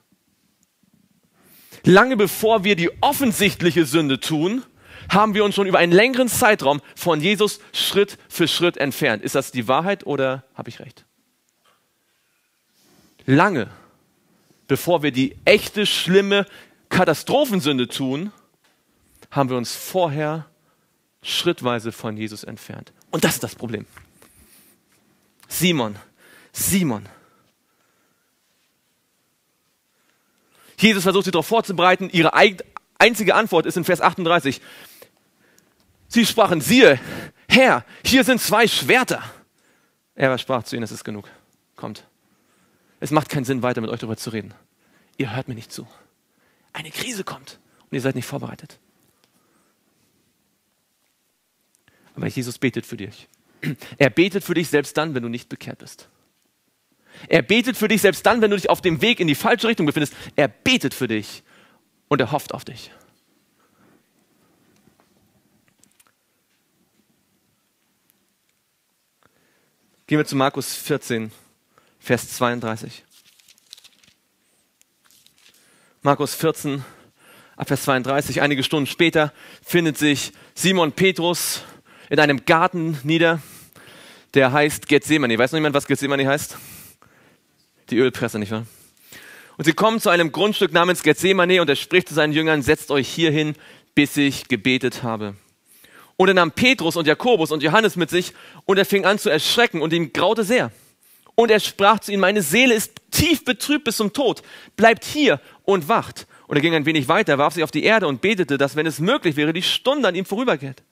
Lange bevor wir die offensichtliche Sünde tun, haben wir uns schon über einen längeren Zeitraum von Jesus Schritt für Schritt entfernt. Ist das die Wahrheit oder habe ich recht? Lange bevor wir die echte, schlimme Katastrophensünde tun, haben wir uns vorher schrittweise von Jesus entfernt. Und das ist das Problem. Simon, Simon. Jesus versucht sie darauf vorzubereiten. Ihre einzige Antwort ist in Vers achtunddreißig. Sie sprachen, siehe, Herr, hier sind zwei Schwerter. Er aber sprach zu ihnen, es ist genug, kommt. Es macht keinen Sinn, weiter mit euch darüber zu reden. Ihr hört mir nicht zu. Eine Krise kommt und ihr seid nicht vorbereitet. Aber Jesus betet für dich. Er betet für dich selbst dann, wenn du nicht bekehrt bist. Er betet für dich selbst dann, wenn du dich auf dem Weg in die falsche Richtung befindest. Er betet für dich und er hofft auf dich. Gehen wir zu Markus vierzehn. Vers zweiunddreißig. Markus vierzehn, ab Vers zweiunddreißig, einige Stunden später findet sich Simon Petrus in einem Garten nieder, der heißt Gethsemane. Weiß noch jemand, was Gethsemane heißt? Die Ölpresse, nicht wahr? Und sie kommen zu einem Grundstück namens Gethsemane und er spricht zu seinen Jüngern, setzt euch hier hin, bis ich gebetet habe. Und er nahm Petrus und Jakobus und Johannes mit sich und er fing an zu erschrecken und ihm graute sehr. Und er sprach zu ihnen, meine Seele ist tief betrübt bis zum Tod, bleibt hier und wacht. Und er ging ein wenig weiter, warf sich auf die Erde und betete, dass, wenn es möglich wäre, die Stunde an ihm vorübergeht.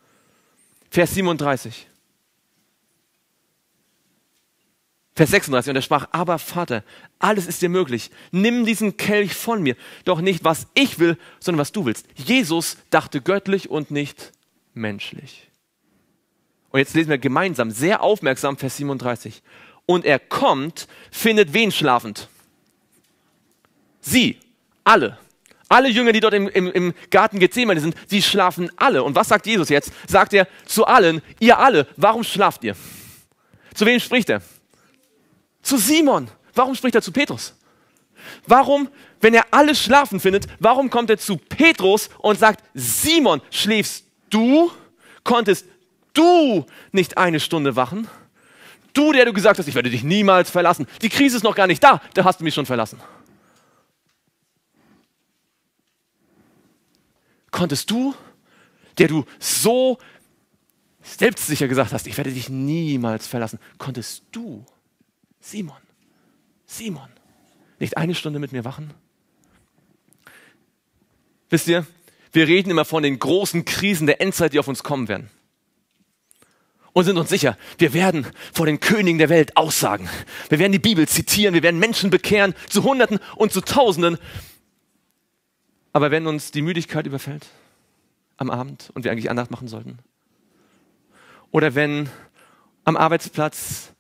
Vers siebenunddreißig. Vers sechsunddreißig. Und er sprach, aber Vater, alles ist dir möglich. Nimm diesen Kelch von mir. Doch nicht, was ich will, sondern was du willst. Jesus dachte göttlich und nicht menschlich. Und jetzt lesen wir gemeinsam, sehr aufmerksam, Vers siebenunddreißig. Und er kommt, findet wen schlafend? Sie, alle. Alle Jünger, die dort im, im, im Garten Gethsemane sind, sie schlafen alle. Und was sagt Jesus jetzt? Sagt er zu allen, ihr alle, warum schlaft ihr? Zu wem spricht er? Zu Simon. Warum spricht er zu Petrus? Warum, wenn er alle schlafen findet, warum kommt er zu Petrus und sagt, Simon, schläfst du? Konntest du nicht eine Stunde wachen? Du, der du gesagt hast, ich werde dich niemals verlassen. Die Krise ist noch gar nicht da, da hast du mich schon verlassen. Konntest du, der du so selbstsicher gesagt hast, ich werde dich niemals verlassen, konntest du, Simon, Simon, nicht eine Stunde mit mir wachen? Wisst ihr, wir reden immer von den großen Krisen der Endzeit, die auf uns kommen werden. Und sind uns sicher, wir werden vor den Königen der Welt aussagen. Wir werden die Bibel zitieren, wir werden Menschen bekehren, zu Hunderten und zu Tausenden. Aber wenn uns die Müdigkeit überfällt am Abend und wir eigentlich Andacht machen sollten, oder wenn am Arbeitsplatz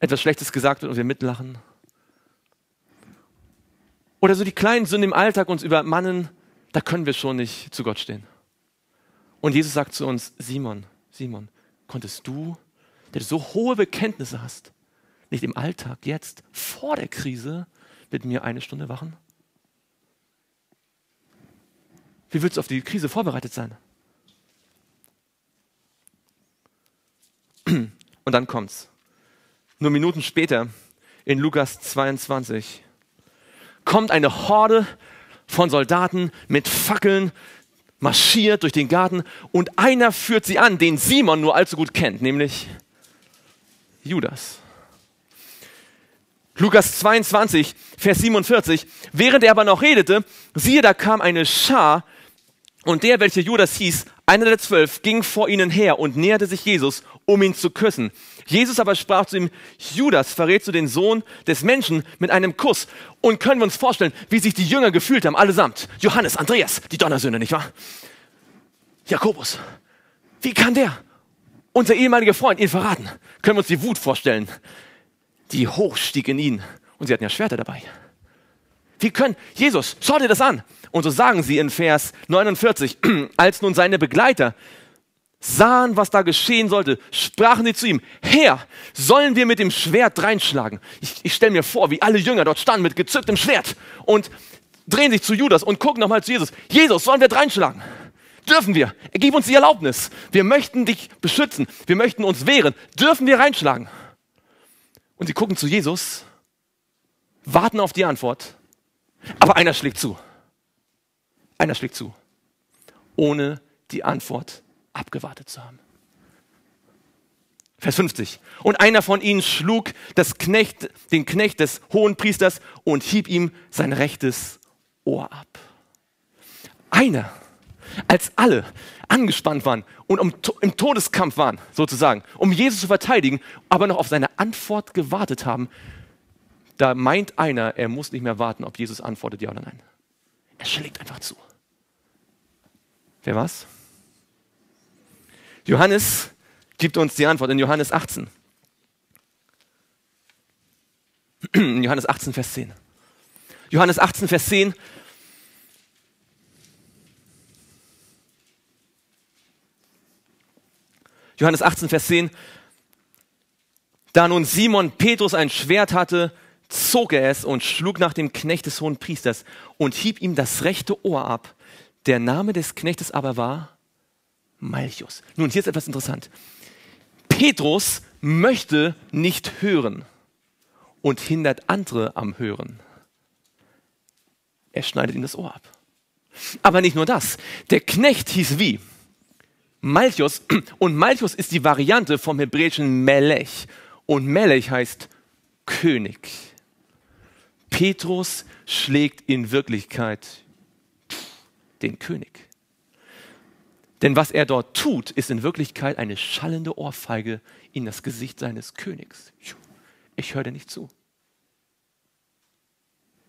etwas Schlechtes gesagt wird und wir mitlachen, oder so die kleinen Sünden im Alltag uns übermannen, da können wir schon nicht zu Gott stehen. Und Jesus sagt zu uns, Simon, Simon, konntest du, der du so hohe Bekenntnisse hast, nicht im Alltag, jetzt, vor der Krise, mit mir eine Stunde wachen? Wie willst du auf die Krise vorbereitet sein? Und dann kommt's. Nur Minuten später, in Lukas zweiundzwanzig, kommt eine Horde von Soldaten mit Fackeln, marschiert durch den Garten und einer führt sie an, den Simon nur allzu gut kennt, nämlich Judas. Lukas zweiundzwanzig, Vers siebenundvierzig, während er aber noch redete, siehe, da kam eine Schar und der, welcher Judas hieß, einer der zwölf, ging vor ihnen her und näherte sich Jesus, um ihn zu küssen. Jesus aber sprach zu ihm, Judas, verrätst du den Sohn des Menschen mit einem Kuss? Und können wir uns vorstellen, wie sich die Jünger gefühlt haben, allesamt. Johannes, Andreas, die Donnersöhne, nicht wahr? Jakobus, wie kann der, unser ehemaliger Freund, ihn verraten? Können wir uns die Wut vorstellen, die hochstieg in ihn. Und sie hatten ja Schwerter dabei. Wie können, Jesus, schau dir das an. Und so sagen sie in Vers neunundvierzig, als nun seine Begleiter sahen, was da geschehen sollte, sprachen sie zu ihm, Herr, sollen wir mit dem Schwert reinschlagen? Ich, ich stelle mir vor, wie alle Jünger dort standen mit gezücktem Schwert und drehen sich zu Judas und gucken nochmal zu Jesus. Jesus, sollen wir reinschlagen? Dürfen wir? Gib uns die Erlaubnis. Wir möchten dich beschützen. Wir möchten uns wehren. Dürfen wir reinschlagen? Und sie gucken zu Jesus, warten auf die Antwort, aber einer schlägt zu. Einer schlägt zu, ohne die Antwort abgewartet zu haben. Vers fünfzig. Und einer von ihnen schlug das Knecht, den Knecht des Hohen Priesters und hieb ihm sein rechtes Ohr ab. Einer, als alle angespannt waren und um, im Todeskampf waren, sozusagen, um Jesus zu verteidigen, aber noch auf seine Antwort gewartet haben, da meint einer, er muss nicht mehr warten, ob Jesus antwortet, ja oder nein. Er schlägt einfach zu. Wer war's? Johannes gibt uns die Antwort in Johannes achtzehn. In Johannes achtzehn, Vers zehn. Johannes achtzehn, Vers zehn. Johannes achtzehn, Vers zehn. Da nun Simon Petrus ein Schwert hatte, zog er es und schlug nach dem Knecht des Hohen Priesters und hieb ihm das rechte Ohr ab. Der Name des Knechtes aber war Malchus. Nun, hier ist etwas interessant. Petrus möchte nicht hören und hindert andere am Hören. Er schneidet ihm das Ohr ab. Aber nicht nur das. Der Knecht hieß wie? Malchus. Und Malchus ist die Variante vom hebräischen Melech. Und Melech heißt König. Petrus schlägt in Wirklichkeit den König. Denn was er dort tut, ist in Wirklichkeit eine schallende Ohrfeige in das Gesicht seines Königs. Ich höre dir nicht zu.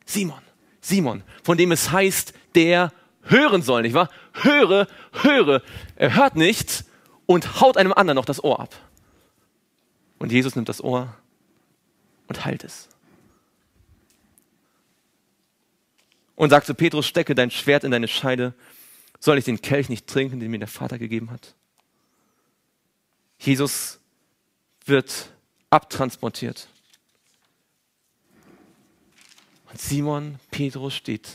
Simon, Simon, von dem es heißt, der hören soll, nicht wahr? Höre, höre. Er hört nicht und haut einem anderen noch das Ohr ab. Und Jesus nimmt das Ohr und heilt es. Und sagt zu Petrus, stecke dein Schwert in deine Scheide. Soll ich den Kelch nicht trinken, den mir der Vater gegeben hat? Jesus wird abtransportiert. Und Simon Petrus steht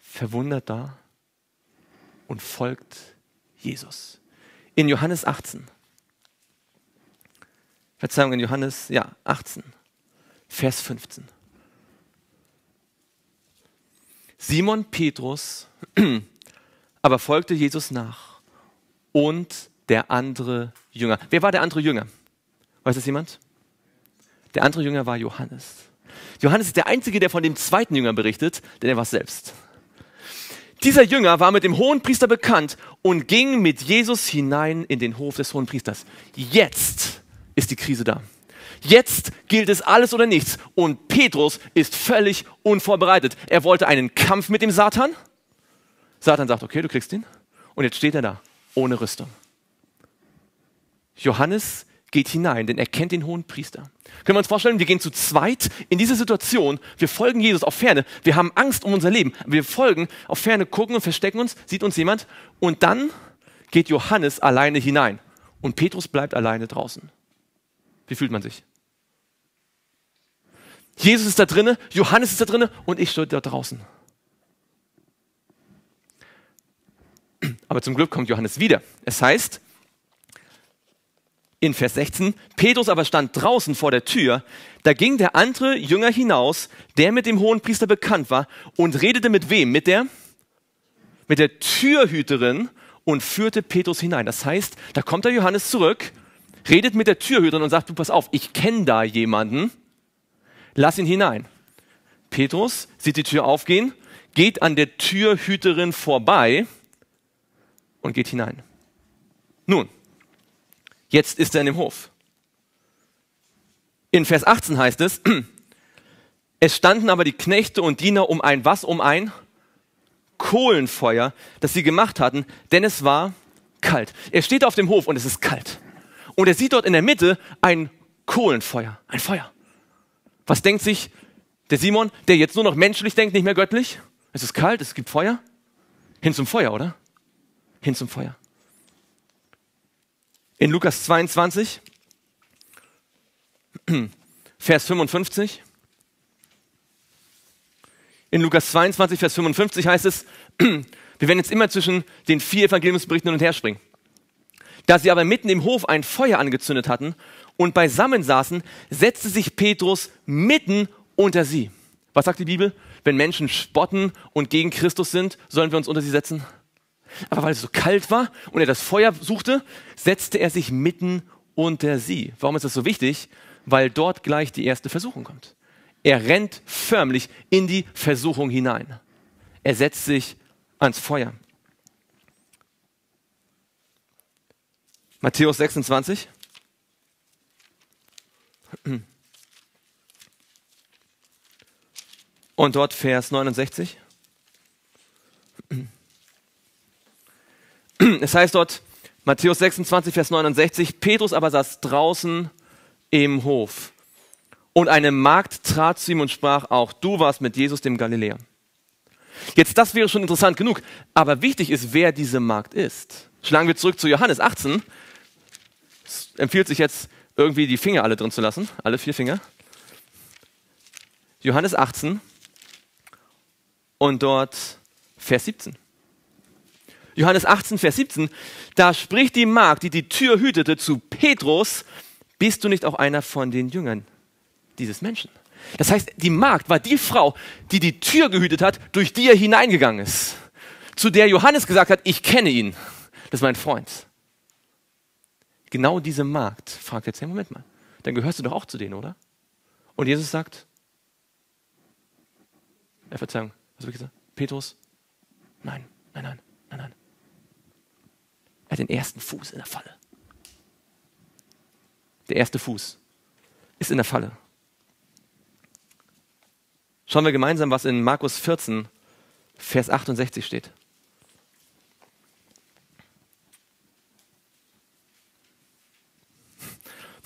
verwundert da und folgt Jesus. In Johannes achtzehn. Verzeihung, in Johannes, ja, achtzehn, Vers fünfzehn. Simon Petrus aber folgte Jesus nach und der andere Jünger. Wer war der andere Jünger? Weiß das jemand? Der andere Jünger war Johannes. Johannes ist der Einzige, der von dem zweiten Jünger berichtet, denn er war es selbst. Dieser Jünger war mit dem Hohenpriester bekannt und ging mit Jesus hinein in den Hof des Hohenpriesters. Jetzt ist die Krise da. Jetzt gilt es alles oder nichts. Und Petrus ist völlig unvorbereitet. Er wollte einen Kampf mit dem Satan. Satan sagt, okay, du kriegst ihn. Und jetzt steht er da, ohne Rüstung. Johannes geht hinein, denn er kennt den Hohenpriester. Können wir uns vorstellen, wir gehen zu zweit in diese Situation, wir folgen Jesus auf Ferne, wir haben Angst um unser Leben, wir folgen auf Ferne, gucken und verstecken uns, sieht uns jemand und dann geht Johannes alleine hinein und Petrus bleibt alleine draußen. Wie fühlt man sich? Jesus ist da drinnen, Johannes ist da drinnen und ich stehe da draußen. Aber zum Glück kommt Johannes wieder. Es heißt, in Vers sechzehn, Petrus aber stand draußen vor der Tür, da ging der andere Jünger hinaus, der mit dem Hohenpriester bekannt war und redete mit wem? Mit der, mit der Türhüterin und führte Petrus hinein. Das heißt, da kommt der Johannes zurück, redet mit der Türhüterin und sagt, du pass auf, ich kenne da jemanden, lass ihn hinein. Petrus sieht die Tür aufgehen, geht an der Türhüterin vorbei und geht hinein. Nun, jetzt ist er in dem Hof. In Vers achtzehn heißt es, es standen aber die Knechte und Diener um ein, was um ein? Kohlenfeuer, das sie gemacht hatten, denn es war kalt. Er steht auf dem Hof und es ist kalt. Und er sieht dort in der Mitte ein Kohlenfeuer, ein Feuer. Was denkt sich der Simon, der jetzt nur noch menschlich denkt, nicht mehr göttlich? Es ist kalt, es gibt Feuer. Hin zum Feuer, oder? Hin zum Feuer. In Lukas zweiundzwanzig, Vers fünfundfünfzig, in Lukas zweiundzwanzig, Vers fünfundfünfzig heißt es, wir werden jetzt immer zwischen den vier Evangeliumsberichten hin und her springen. Da sie aber mitten im Hof ein Feuer angezündet hatten und beisammen saßen, setzte sich Petrus mitten unter sie. Was sagt die Bibel? Wenn Menschen spotten und gegen Christus sind, sollen wir uns unter sie setzen? Aber weil es so kalt war und er das Feuer suchte, setzte er sich mitten unter sie. Warum ist das so wichtig? Weil dort gleich die erste Versuchung kommt. Er rennt förmlich in die Versuchung hinein. Er setzt sich ans Feuer. Matthäus sechsundzwanzig. Und dort Vers neunundsechzig. Es heißt dort, Matthäus sechsundzwanzig, Vers neunundsechzig, Petrus aber saß draußen im Hof. Und eine Magd trat zu ihm und sprach, auch du warst mit Jesus, dem Galiläer. Jetzt, das wäre schon interessant genug, aber wichtig ist, wer diese Magd ist. Schlagen wir zurück zu Johannes achtzehn. Es empfiehlt sich jetzt, irgendwie die Finger alle drin zu lassen, alle vier Finger. Johannes achtzehn und dort Vers siebzehn. Johannes achtzehn, Vers siebzehn, da spricht die Magd, die die Tür hütete, zu Petrus, bist du nicht auch einer von den Jüngern dieses Menschen? Das heißt, die Magd war die Frau, die die Tür gehütet hat, durch die er hineingegangen ist, zu der Johannes gesagt hat, ich kenne ihn, das ist mein Freund. Genau diese Magd fragt jetzt, hey, Moment mal, dann gehörst du doch auch zu denen, oder? Und Jesus sagt, ja, Verzeihung, was habe ich gesagt? Petrus, nein, nein, nein, nein, nein. Er hat den ersten Fuß in der Falle. Der erste Fuß ist in der Falle. Schauen wir gemeinsam, was in Markus vierzehn, Vers achtundsechzig steht.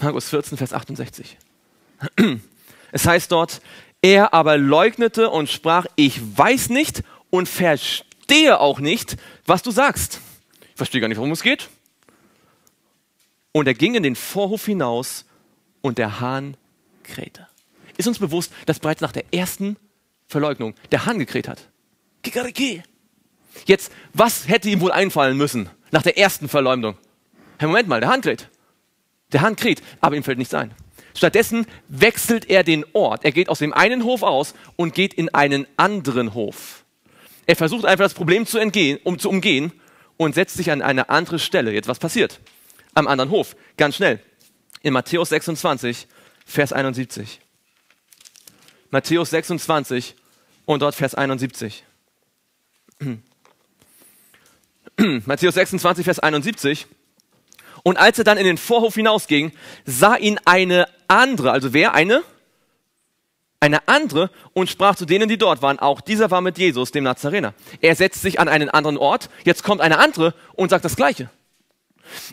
Markus vierzehn, Vers achtundsechzig. Es heißt dort, er aber leugnete und sprach, ich weiß nicht und verstehe auch nicht, was du sagst. Ich verstehe gar nicht, worum es geht. Und er ging in den Vorhof hinaus und der Hahn krähte. Ist uns bewusst, dass bereits nach der ersten Verleugnung der Hahn gekräht hat? Kikariki! Jetzt, was hätte ihm wohl einfallen müssen nach der ersten Verleumdung? Hey, Moment mal, der Hahn kräht. Der Hahn kräht, aber ihm fällt nichts ein. Stattdessen wechselt er den Ort. Er geht aus dem einen Hof aus und geht in einen anderen Hof. Er versucht einfach das Problem zu entgehen, um zu umgehen. und setzt sich an eine andere Stelle. Jetzt was passiert? Am anderen Hof, ganz schnell. In Matthäus sechsundzwanzig, Vers einundsiebzig. Matthäus sechsundzwanzig und dort Vers einundsiebzig. Matthäus sechsundzwanzig, Vers einundsiebzig. Und als er dann in den Vorhof hinausging, sah ihn eine andere, also wer? Eine? Eine andere und sprach zu denen, die dort waren. Auch dieser war mit Jesus, dem Nazarener. Er setzt sich an einen anderen Ort, jetzt kommt eine andere und sagt das Gleiche.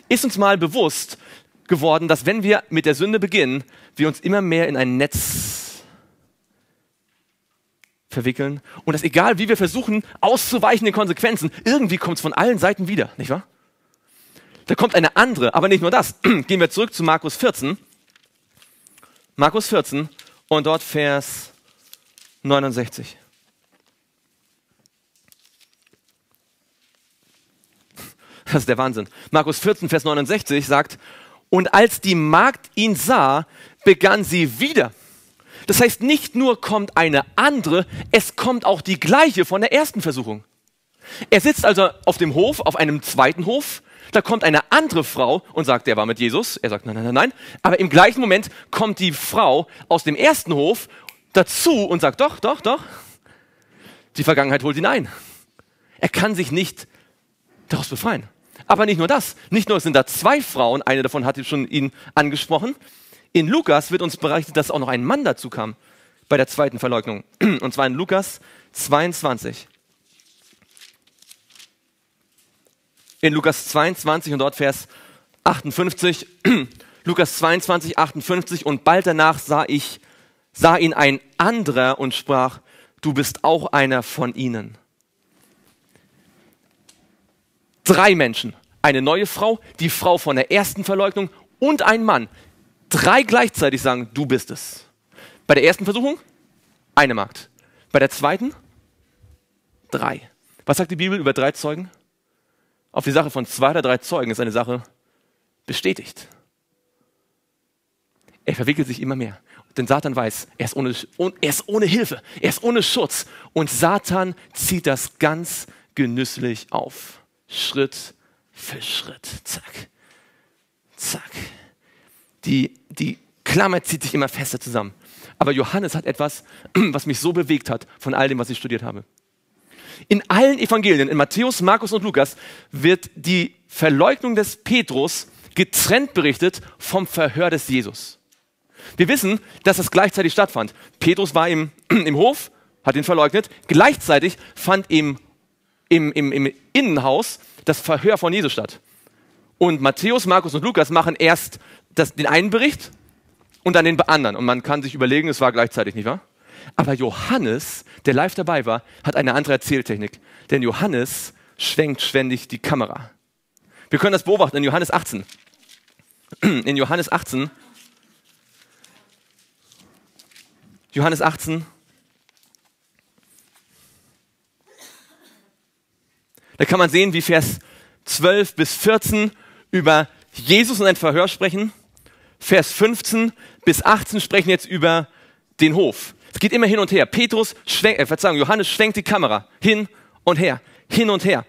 Ist uns mal bewusst geworden, dass wenn wir mit der Sünde beginnen, wir uns immer mehr in ein Netz verwickeln und dass egal wie wir versuchen, auszuweichen den Konsequenzen, irgendwie kommt es von allen Seiten wieder, nicht wahr? Da kommt eine andere, aber nicht nur das. Gehen wir zurück zu Markus vierzehn. Markus vierzehn und dort Vers neunundsechzig. Das ist der Wahnsinn. Markus vierzehn, Vers neunundsechzig sagt, und als die Magd ihn sah, begann sie wieder. Das heißt, nicht nur kommt eine andere, es kommt auch die gleiche von der ersten Versuchung. Er sitzt also auf dem Hof, auf einem zweiten Hof. Da kommt eine andere Frau und sagt, der war mit Jesus. Er sagt, nein, nein, nein, nein. Aber im gleichen Moment kommt die Frau aus dem ersten Hof dazu und sagt, doch, doch, doch. Die Vergangenheit holt ihn ein. Er kann sich nicht daraus befreien. Aber nicht nur das. Nicht nur sind da zwei Frauen, eine davon hat schon ihn angesprochen. In Lukas wird uns berichtet, dass auch noch ein Mann dazu kam bei der zweiten Verleugnung. Und zwar in Lukas zweiundzwanzig. In Lukas zweiundzwanzig und dort Vers achtundfünfzig, Lukas zweiundzwanzig, achtundfünfzig, und bald danach sah ich, sah ihn ein anderer und sprach, du bist auch einer von ihnen. Drei Menschen, eine neue Frau, die Frau von der ersten Verleugnung und ein Mann. Drei gleichzeitig sagen, du bist es. Bei der ersten Versuchung, eine Magd. Bei der zweiten, drei. Was sagt die Bibel über drei Zeugen? Auf die Sache von zwei oder drei Zeugen ist eine Sache bestätigt. Er verwickelt sich immer mehr. Denn Satan weiß, er ist ohne, er ist ohne Hilfe, er ist ohne Schutz. Und Satan zieht das ganz genüsslich auf. Schritt für Schritt. Zack. Zack. Die, die Klammer zieht sich immer fester zusammen. Aber Johannes hat etwas, was mich so bewegt hat von all dem, was ich studiert habe. In allen Evangelien, in Matthäus, Markus und Lukas, wird die Verleugnung des Petrus getrennt berichtet vom Verhör des Jesus. Wir wissen, dass das gleichzeitig stattfand. Petrus war im, im Hof, hat ihn verleugnet. Gleichzeitig fand im, im, im, im Innenhaus das Verhör von Jesus statt. Und Matthäus, Markus und Lukas machen erst das, den einen Bericht und dann den anderen. Und man kann sich überlegen, es war gleichzeitig, nicht wahr? Aber Johannes, der live dabei war, hat eine andere Erzähltechnik. Denn Johannes schwenkt ständig die Kamera. Wir können das beobachten in Johannes achtzehn. In Johannes achtzehn. Johannes achtzehn. Da kann man sehen, wie Vers zwölf bis vierzehn über Jesus und ein Verhör sprechen. Vers fünfzehn bis achtzehn sprechen jetzt über den Hof. Es geht immer hin und her. Petrus schwenkt, äh, Verzeihung, Johannes schwenkt die Kamera hin und her, hin und her.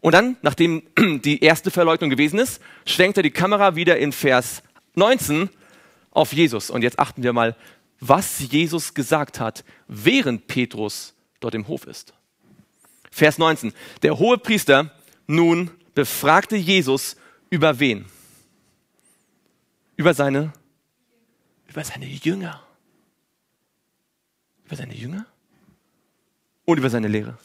Und dann, nachdem die erste Verleugnung gewesen ist, schwenkt er die Kamera wieder in Vers neunzehn auf Jesus. Und jetzt achten wir mal, was Jesus gesagt hat, während Petrus dort im Hof ist. Vers neunzehn. Der hohe Priester nun befragte Jesus über wen? Über seine, über seine Jünger. Über seine Jünger und über seine Lehre.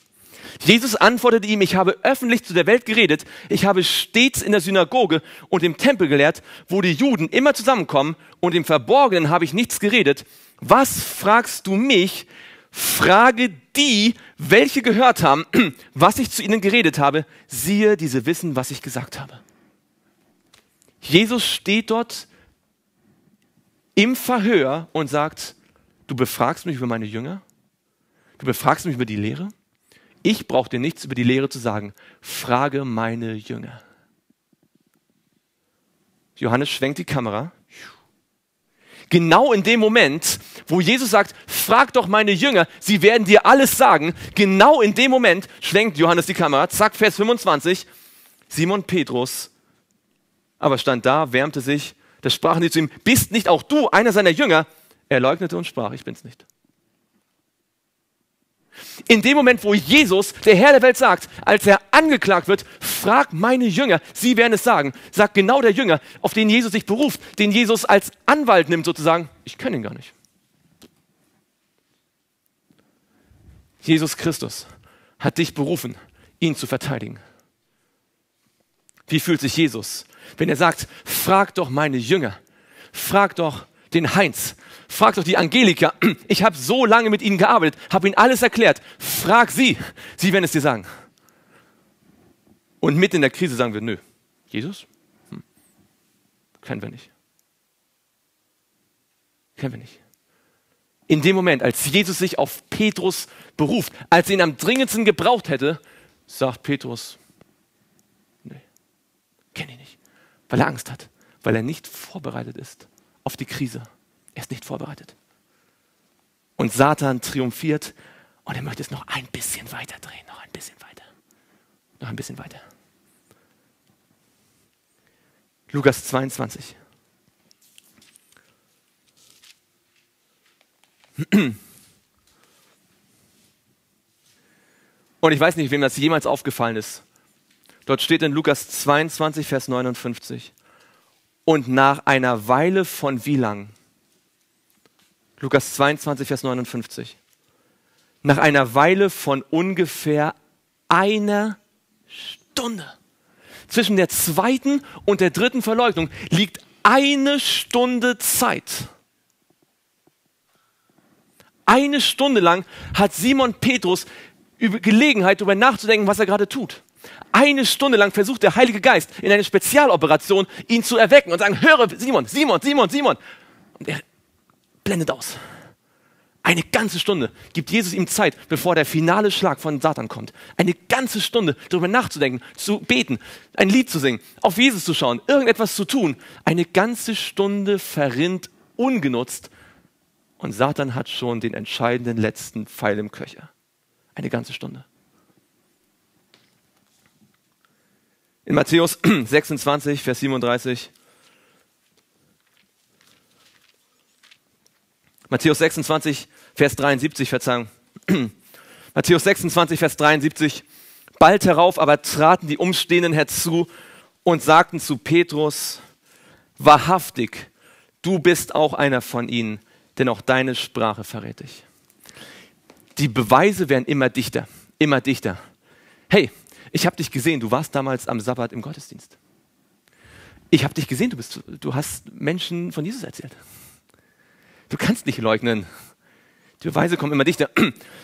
Jesus antwortete ihm, ich habe öffentlich zu der Welt geredet, ich habe stets in der Synagoge und im Tempel gelehrt, wo die Juden immer zusammenkommen, und im Verborgenen habe ich nichts geredet. Was fragst du mich? Frage die, welche gehört haben, was ich zu ihnen geredet habe. Siehe, diese wissen, was ich gesagt habe. Jesus steht dort im Verhör und sagt, du befragst mich über meine Jünger? Du befragst mich über die Lehre? Ich brauche dir nichts über die Lehre zu sagen. Frage meine Jünger. Johannes schwenkt die Kamera. Genau in dem Moment, wo Jesus sagt, frag doch meine Jünger, sie werden dir alles sagen. Genau in dem Moment schwenkt Johannes die Kamera. Zack, Vers fünfundzwanzig. Simon Petrus aber stand da, wärmte sich, da sprachen die zu ihm, bist nicht auch du einer seiner Jünger? Er leugnete und sprach, ich bin's nicht. In dem Moment, wo Jesus, der Herr der Welt, sagt, als er angeklagt wird, frag meine Jünger, sie werden es sagen, sagt genau der Jünger, auf den Jesus sich beruft, den Jesus als Anwalt nimmt sozusagen, ich kenne ihn gar nicht. Jesus Christus hat dich berufen, ihn zu verteidigen. Wie fühlt sich Jesus, wenn er sagt, frag doch meine Jünger, frag doch den Heinz, frag doch die Angelika, ich habe so lange mit ihnen gearbeitet, habe ihnen alles erklärt, frag sie, sie werden es dir sagen. Und mitten in der Krise sagen wir, nö, Jesus, hm. kennen wir nicht. Kennen wir nicht. In dem Moment, als Jesus sich auf Petrus beruft, als er ihn am dringendsten gebraucht hätte, sagt Petrus, nee, kenne ich nicht, weil er Angst hat, weil er nicht vorbereitet ist auf die Krise. Er ist nicht vorbereitet. Und Satan triumphiert und er möchte es noch ein bisschen weiter drehen, noch ein bisschen weiter, noch ein bisschen weiter. Lukas zweiundzwanzig. Und ich weiß nicht, wem das jemals aufgefallen ist. Dort steht in Lukas zweiundzwanzig, Vers neunundfünfzig. Und nach einer Weile von wie lang? Lukas zweiundzwanzig, Vers neunundfünfzig. Nach einer Weile von ungefähr einer Stunde. Zwischen der zweiten und der dritten Verleugnung liegt eine Stunde Zeit. Eine Stunde lang hat Simon Petrus über Gelegenheit, darüber nachzudenken, was er gerade tut. Eine Stunde lang versucht der Heilige Geist in einer Spezialoperation, ihn zu erwecken und sagen, höre Simon, Simon, Simon, Simon. Und er blendet aus. Eine ganze Stunde gibt Jesus ihm Zeit, bevor der finale Schlag von Satan kommt. Eine ganze Stunde darüber nachzudenken, zu beten, ein Lied zu singen, auf Jesus zu schauen, irgendetwas zu tun. Eine ganze Stunde verrinnt ungenutzt. Und Satan hat schon den entscheidenden letzten Pfeil im Köcher. Eine ganze Stunde. In Matthäus sechsundzwanzig, Vers siebenunddreißig. Matthäus sechsundzwanzig, Vers dreiundsiebzig, Verzeihung. Matthäus sechsundzwanzig, Vers dreiundsiebzig. Bald darauf aber traten die Umstehenden herzu und sagten zu Petrus, wahrhaftig, du bist auch einer von ihnen. Denn auch deine Sprache verrät dich. Die Beweise werden immer dichter, immer dichter. Hey, ich habe dich gesehen, du warst damals am Sabbat im Gottesdienst. Ich habe dich gesehen, du, bist, du hast Menschen von Jesus erzählt. Du kannst nicht leugnen. Die Beweise kommen immer dichter,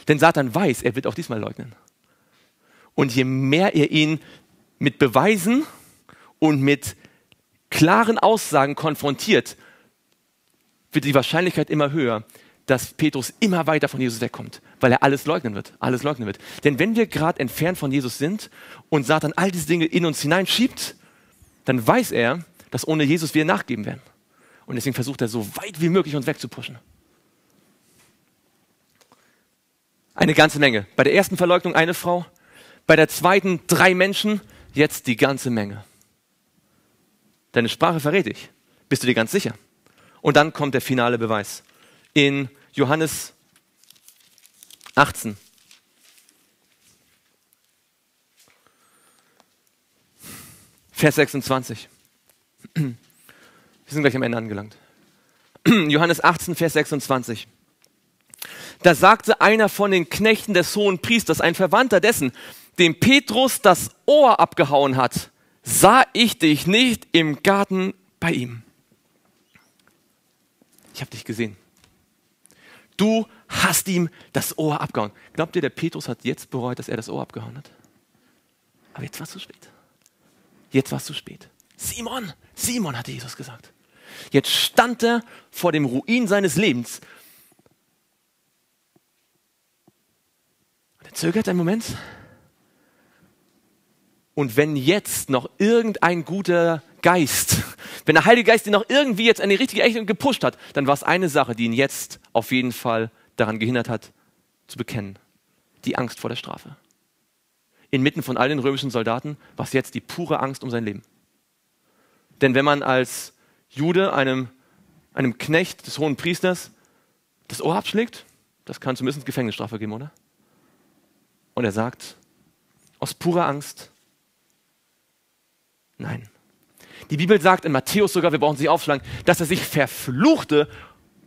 denn Satan weiß, er wird auch diesmal leugnen. Und je mehr ihr ihn mit Beweisen und mit klaren Aussagen konfrontiert, wird die Wahrscheinlichkeit immer höher, dass Petrus immer weiter von Jesus wegkommt, weil er alles leugnen wird, alles leugnen wird. Denn wenn wir gerade entfernt von Jesus sind und Satan all diese Dinge in uns hineinschiebt, dann weiß er, dass ohne Jesus wir nachgeben werden. Und deswegen versucht er, so weit wie möglich uns wegzupuschen. Eine ganze Menge. Bei der ersten Verleugnung eine Frau, bei der zweiten drei Menschen, jetzt die ganze Menge. Deine Sprache verrät dich. Bist du dir ganz sicher? Und dann kommt der finale Beweis. In Johannes achtzehn. Vers sechsundzwanzig. Wir sind gleich am Ende angelangt. Johannes achtzehn, Vers sechsundzwanzig. Da sagte einer von den Knechten des Hohen Priesters, ein Verwandter dessen, dem Petrus das Ohr abgehauen hat, sah ich dich nicht im Garten bei ihm. Ich habe dich gesehen. Du hast ihm das Ohr abgehauen. Glaubt ihr, der Petrus hat jetzt bereut, dass er das Ohr abgehauen hat? Aber jetzt war es zu spät. Jetzt war es zu spät. Simon, Simon, hatte Jesus gesagt. Jetzt stand er vor dem Ruin seines Lebens. Und er zögert einen Moment. Und wenn jetzt noch irgendein guter Geist, wenn der Heilige Geist ihn noch irgendwie jetzt an die richtige Richtung gepusht hat, dann war es eine Sache, die ihn jetzt auf jeden Fall daran gehindert hat, zu bekennen. Die Angst vor der Strafe. inmitten von all den römischen Soldaten, was jetzt die pure Angst um sein Leben. Denn wenn man als Jude einem, einem Knecht des Hohen Priesters das Ohr abschlägt, das kann zumindest Gefängnisstrafe geben, oder? Und er sagt, aus purer Angst, nein. Die Bibel sagt in Matthäus sogar, wir brauchen sie aufschlagen, dass er sich verfluchte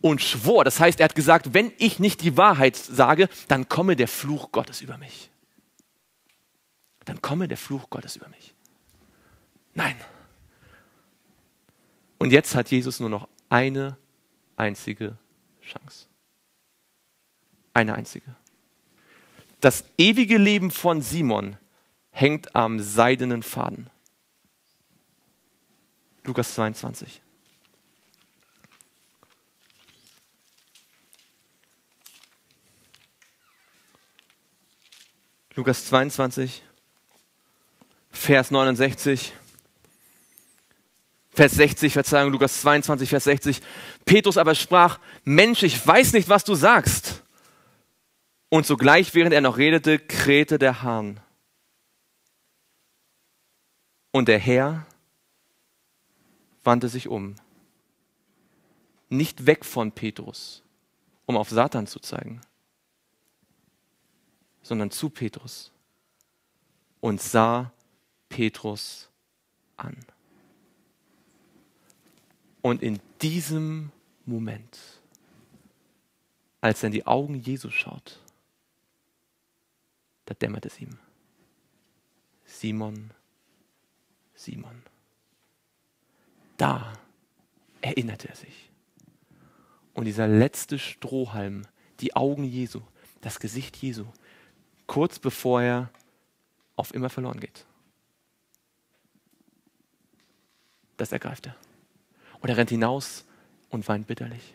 und schwor. Das heißt, er hat gesagt, wenn ich nicht die Wahrheit sage, dann komme der Fluch Gottes über mich. Dann komme der Fluch Gottes über mich. Nein. Und jetzt hat Jesus nur noch eine einzige Chance. Eine einzige. Das ewige Leben von Simon hängt am seidenen Faden. Lukas zweiundzwanzig. Lukas zweiundzwanzig, Vers neunundsechzig, Vers sechzig, Verzeihung, Lukas zweiundzwanzig, Vers sechzig. Petrus aber sprach, Mensch, ich weiß nicht, was du sagst. Und sogleich, während er noch redete, krähte der Hahn. Und der Herr wandte sich um. Nicht weg von Petrus, um auf Satan zu zeigen, sondern zu Petrus und sah Petrus an. Und in diesem Moment, als er in die Augen Jesu schaut, da dämmert es ihm. Simon, Simon. Da erinnerte er sich. Und dieser letzte Strohhalm, die Augen Jesu, das Gesicht Jesu, kurz bevor er auf immer verloren geht. Das ergreift er. Und er rennt hinaus und weint bitterlich.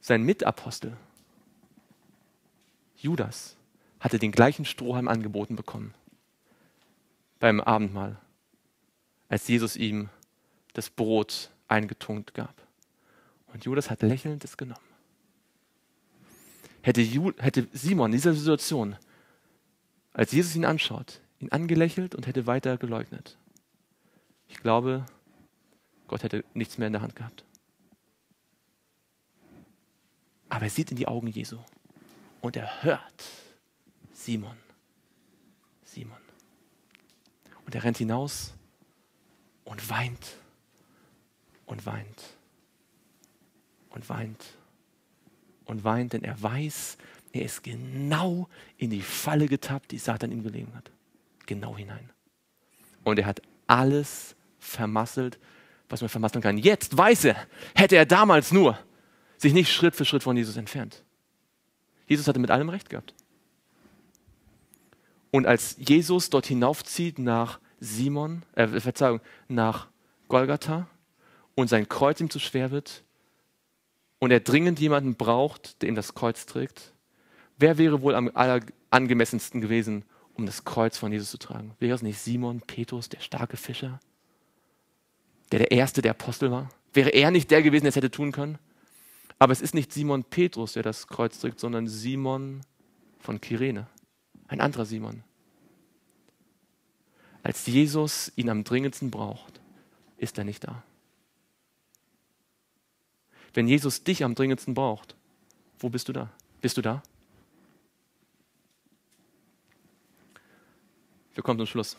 Sein Mitapostel, Judas, hatte den gleichen Strohhalm angeboten bekommen beim Abendmahl, als Jesus ihm das Brot eingetunkt gab. Und Judas hat lächelnd es genommen. Hätte, Ju, hätte Simon in dieser Situation, als Jesus ihn anschaut, ihn angelächelt und hätte weiter geleugnet. Ich glaube, Gott hätte nichts mehr in der Hand gehabt. Aber er sieht in die Augen Jesu und er hört Simon, Simon. Und er rennt hinaus und weint und weint und weint. Und weint, denn er weiß, er ist genau in die Falle getappt, die Satan ihm gelegen hat. Genau hinein. Und er hat alles vermasselt, was man vermasseln kann. Jetzt weiß er, hätte er damals nur sich nicht Schritt für Schritt von Jesus entfernt. Jesus hatte mit allem recht gehabt. Und als Jesus dort hinaufzieht nach Simon, äh, Verzeihung, nach Golgatha und sein Kreuz ihm zu schwer wird, und er dringend jemanden braucht, der ihm das Kreuz trägt, wer wäre wohl am allerangemessensten gewesen, um das Kreuz von Jesus zu tragen? Wäre es nicht Simon Petrus, der starke Fischer, der der erste der Apostel war? Wäre er nicht der gewesen, der es hätte tun können? Aber es ist nicht Simon Petrus, der das Kreuz trägt, sondern Simon von Kyrene, ein anderer Simon. Als Jesus ihn am dringendsten braucht, ist er nicht da. Wenn Jesus dich am dringendsten braucht, wo bist du da? Bist du da? Wir kommen zum Schluss.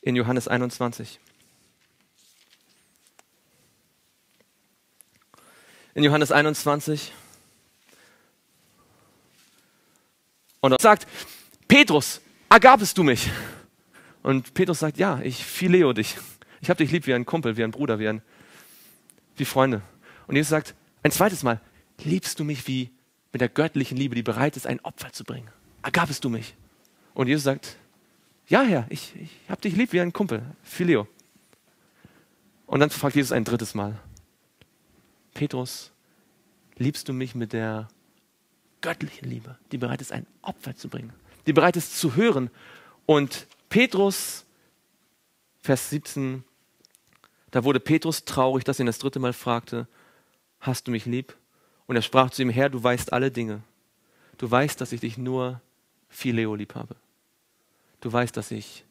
In Johannes einundzwanzig. In Johannes einundzwanzig. Und er sagt, Petrus, ergabest du mich? Und Petrus sagt, ja, ich phileo dich. Ich habe dich lieb wie ein Kumpel, wie ein Bruder, wie ein wie Freunde. Und Jesus sagt, ein zweites Mal, liebst du mich wie mit der göttlichen Liebe, die bereit ist, ein Opfer zu bringen? Ergabest du mich? Und Jesus sagt, ja Herr, ich, ich habe dich lieb wie ein Kumpel, Phileo. Und dann fragt Jesus ein drittes Mal, Petrus, liebst du mich mit der göttlichen Liebe, die bereit ist, ein Opfer zu bringen, die bereit ist zu hören? Und Petrus, Vers siebzehn, da wurde Petrus traurig, dass ihn das dritte Mal fragte, hast du mich lieb? Und er sprach zu ihm, Herr, du weißt alle Dinge. Du weißt, dass ich dich nur Phileo lieb habe. Du weißt, dass ich,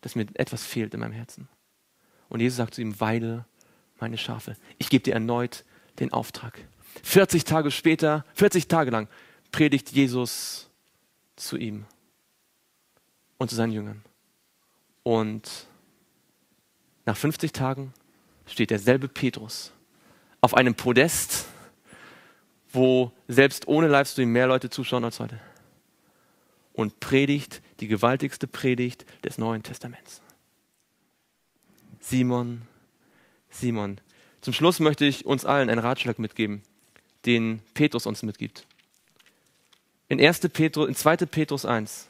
dass mir etwas fehlt in meinem Herzen. Und Jesus sagt zu ihm, weide meine Schafe. Ich gebe dir erneut den Auftrag. vierzig Tage später, vierzig Tage lang predigt Jesus zu ihm und zu seinen Jüngern. Und nach fünfzig Tagen steht derselbe Petrus auf einem Podest, wo selbst ohne Livestream mehr Leute zuschauen als heute. Und predigt die gewaltigste Predigt des Neuen Testaments. Simon, Simon. Zum Schluss möchte ich uns allen einen Ratschlag mitgeben, den Petrus uns mitgibt. In, erster Petrus, in zweiter Petrus eins.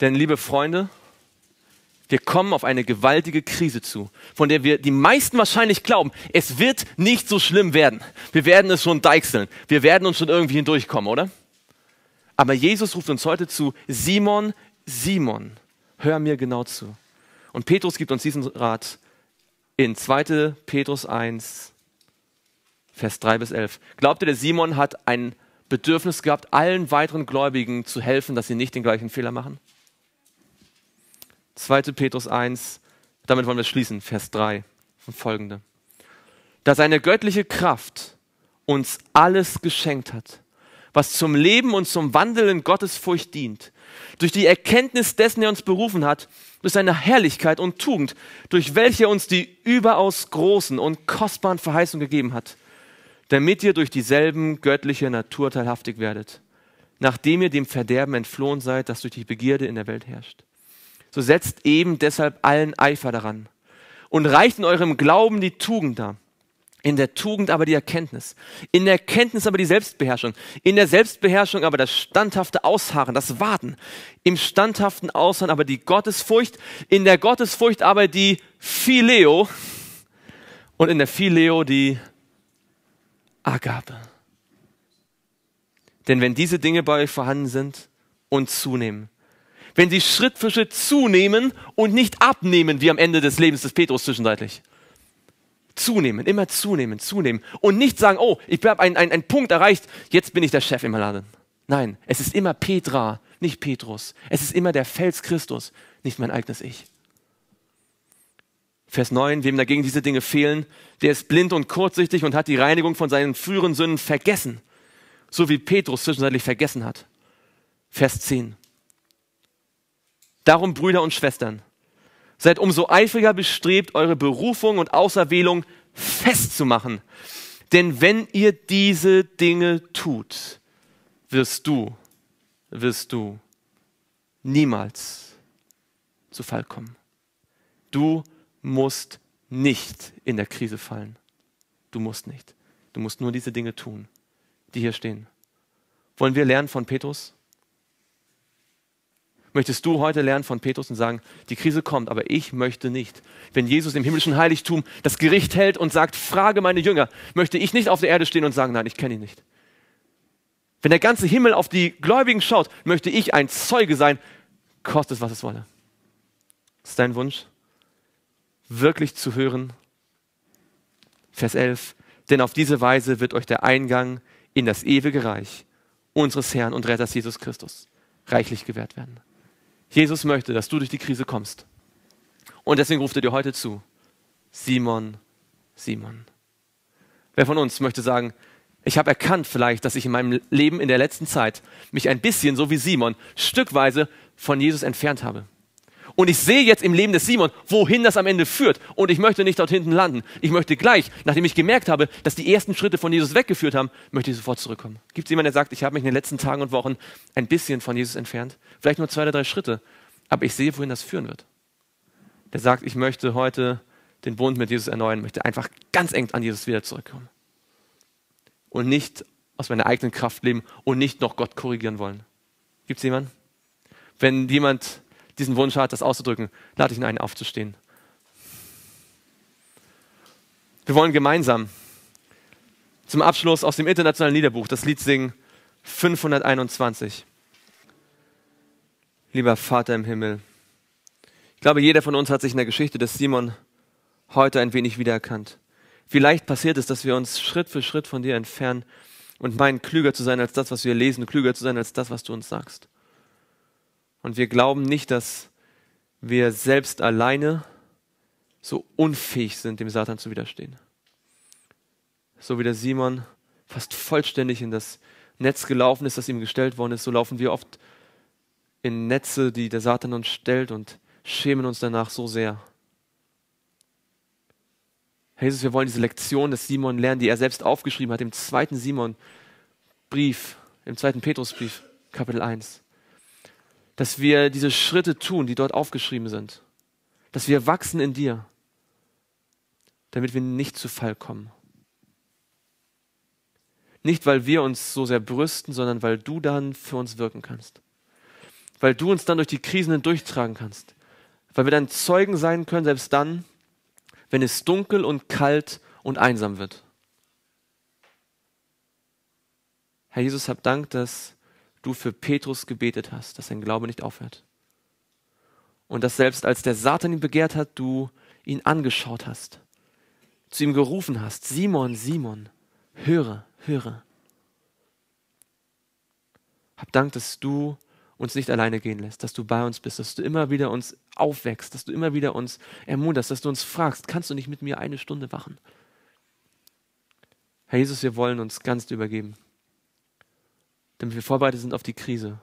Denn, liebe Freunde, wir kommen auf eine gewaltige Krise zu, von der wir die meisten wahrscheinlich glauben, es wird nicht so schlimm werden. Wir werden es schon deichseln. Wir werden uns schon irgendwie hindurchkommen, oder? Aber Jesus ruft uns heute zu, Simon, Simon, hör mir genau zu. Und Petrus gibt uns diesen Rat in zweiter Petrus eins, Vers drei bis elf. Glaubt ihr, der Simon hat ein Bedürfnis gehabt, allen weiteren Gläubigen zu helfen, dass sie nicht den gleichen Fehler machen? zweiter Petrus eins, damit wollen wir schließen, Vers drei und folgende. Da seine göttliche Kraft uns alles geschenkt hat, was zum Leben und zum Wandel in Gottesfurcht dient, durch die Erkenntnis dessen, der uns berufen hat, durch seine Herrlichkeit und Tugend, durch welche er uns die überaus großen und kostbaren Verheißungen gegeben hat, damit ihr durch dieselben göttliche Natur teilhaftig werdet, nachdem ihr dem Verderben entflohen seid, das durch die Begierde in der Welt herrscht. So setzt eben deshalb allen Eifer daran und reicht in eurem Glauben die Tugend dar, in der Tugend aber die Erkenntnis, in der Erkenntnis aber die Selbstbeherrschung, in der Selbstbeherrschung aber das standhafte Ausharren, das Warten, im standhaften Ausharren aber die Gottesfurcht, in der Gottesfurcht aber die Phileo und in der Phileo die Agape. Denn wenn diese Dinge bei euch vorhanden sind und zunehmen, wenn sie Schritt für Schritt zunehmen und nicht abnehmen, wie am Ende des Lebens des Petrus zwischenzeitlich. Zunehmen, immer zunehmen, zunehmen. Und nicht sagen, oh, ich habe einen ein Punkt erreicht, jetzt bin ich der Chef im Laden. Nein, es ist immer Petra, nicht Petrus. Es ist immer der Fels Christus, nicht mein eigenes Ich. Vers neun, wem dagegen diese Dinge fehlen, der ist blind und kurzsichtig und hat die Reinigung von seinen früheren Sünden vergessen. So wie Petrus zwischenzeitlich vergessen hat. Vers zehn. Darum, Brüder und Schwestern, seid umso eifriger bestrebt, eure Berufung und Auserwählung festzumachen. Denn wenn ihr diese Dinge tut, wirst du, wirst du niemals zu Fall kommen. Du musst nicht in der Krise fallen. Du musst nicht. Du musst nur diese Dinge tun, die hier stehen. Wollen wir lernen von Petrus? Möchtest du heute lernen von Petrus und sagen, die Krise kommt, aber ich möchte nicht. Wenn Jesus im himmlischen Heiligtum das Gericht hält und sagt, frage meine Jünger, möchte ich nicht auf der Erde stehen und sagen, nein, ich kenne ihn nicht. Wenn der ganze Himmel auf die Gläubigen schaut, möchte ich ein Zeuge sein, kostet es, was es wolle. Ist dein Wunsch, wirklich zu hören? Vers elf, denn auf diese Weise wird euch der Eingang in das ewige Reich unseres Herrn und Retters Jesus Christus reichlich gewährt werden. Jesus möchte, dass du durch die Krise kommst. Und deswegen ruft er dir heute zu. Simon, Simon. Wer von uns möchte sagen, ich habe erkannt vielleicht, dass ich in meinem Leben in der letzten Zeit mich ein bisschen, so wie Simon, stückweise von Jesus entfernt habe. Und ich sehe jetzt im Leben des Simon, wohin das am Ende führt. Und ich möchte nicht dort hinten landen. Ich möchte gleich, nachdem ich gemerkt habe, dass die ersten Schritte von Jesus weggeführt haben, möchte ich sofort zurückkommen. Gibt es jemanden, der sagt, ich habe mich in den letzten Tagen und Wochen ein bisschen von Jesus entfernt? Vielleicht nur zwei oder drei Schritte. Aber ich sehe, wohin das führen wird. Der sagt, ich möchte heute den Bund mit Jesus erneuern, möchte einfach ganz eng an Jesus wieder zurückkommen. Und nicht aus meiner eigenen Kraft leben und nicht noch Gott korrigieren wollen. Gibt es jemanden? Wenn jemand diesen Wunsch hat, das auszudrücken, lade ich ihn ein, aufzustehen. Wir wollen gemeinsam zum Abschluss aus dem internationalen Liederbuch das Lied singen, fünfhunderteinundzwanzig. Lieber Vater im Himmel, ich glaube, jeder von uns hat sich in der Geschichte des Simon heute ein wenig wiedererkannt. Vielleicht passiert es, dass wir uns Schritt für Schritt von dir entfernen und meinen, klüger zu sein als das, was wir lesen, klüger zu sein als das, was du uns sagst. Und wir glauben nicht, dass wir selbst alleine so unfähig sind, dem Satan zu widerstehen. So wie der Simon fast vollständig in das Netz gelaufen ist, das ihm gestellt worden ist, so laufen wir oft in Netze, die der Satan uns stellt, und schämen uns danach so sehr. Herr Jesus, wir wollen diese Lektion des Simon lernen, die er selbst aufgeschrieben hat, im zweiten Simon-Brief, im zweiten Petrusbrief, Kapitel eins. Dass wir diese Schritte tun, die dort aufgeschrieben sind. Dass wir wachsen in dir, damit wir nicht zu Fall kommen. Nicht, weil wir uns so sehr brüsten, sondern weil du dann für uns wirken kannst. Weil du uns dann durch die Krisen hindurchtragen kannst. Weil wir dann Zeugen sein können, selbst dann, wenn es dunkel und kalt und einsam wird. Herr Jesus, hab Dank, dass du für Petrus gebetet hast, dass sein Glaube nicht aufhört. Und dass selbst als der Satan ihn begehrt hat, du ihn angeschaut hast, zu ihm gerufen hast, Simon, Simon, höre, höre. Hab Dank, dass du uns nicht alleine gehen lässt, dass du bei uns bist, dass du immer wieder uns aufwächst, dass du immer wieder uns ermunterst, dass du uns fragst, kannst du nicht mit mir eine Stunde wachen? Herr Jesus, wir wollen uns ganz dir übergeben, damit wir vorbereitet sind auf die Krise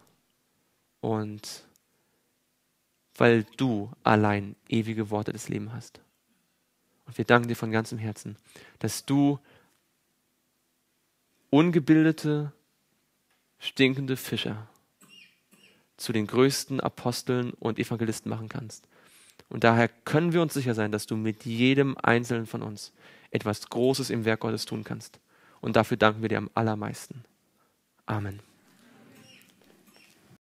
und weil du allein ewige Worte des Lebens hast. Und wir danken dir von ganzem Herzen, dass du ungebildete, stinkende Fischer zu den größten Aposteln und Evangelisten machen kannst. Und daher können wir uns sicher sein, dass du mit jedem Einzelnen von uns etwas Großes im Werk Gottes tun kannst. Und dafür danken wir dir am allermeisten. Amen.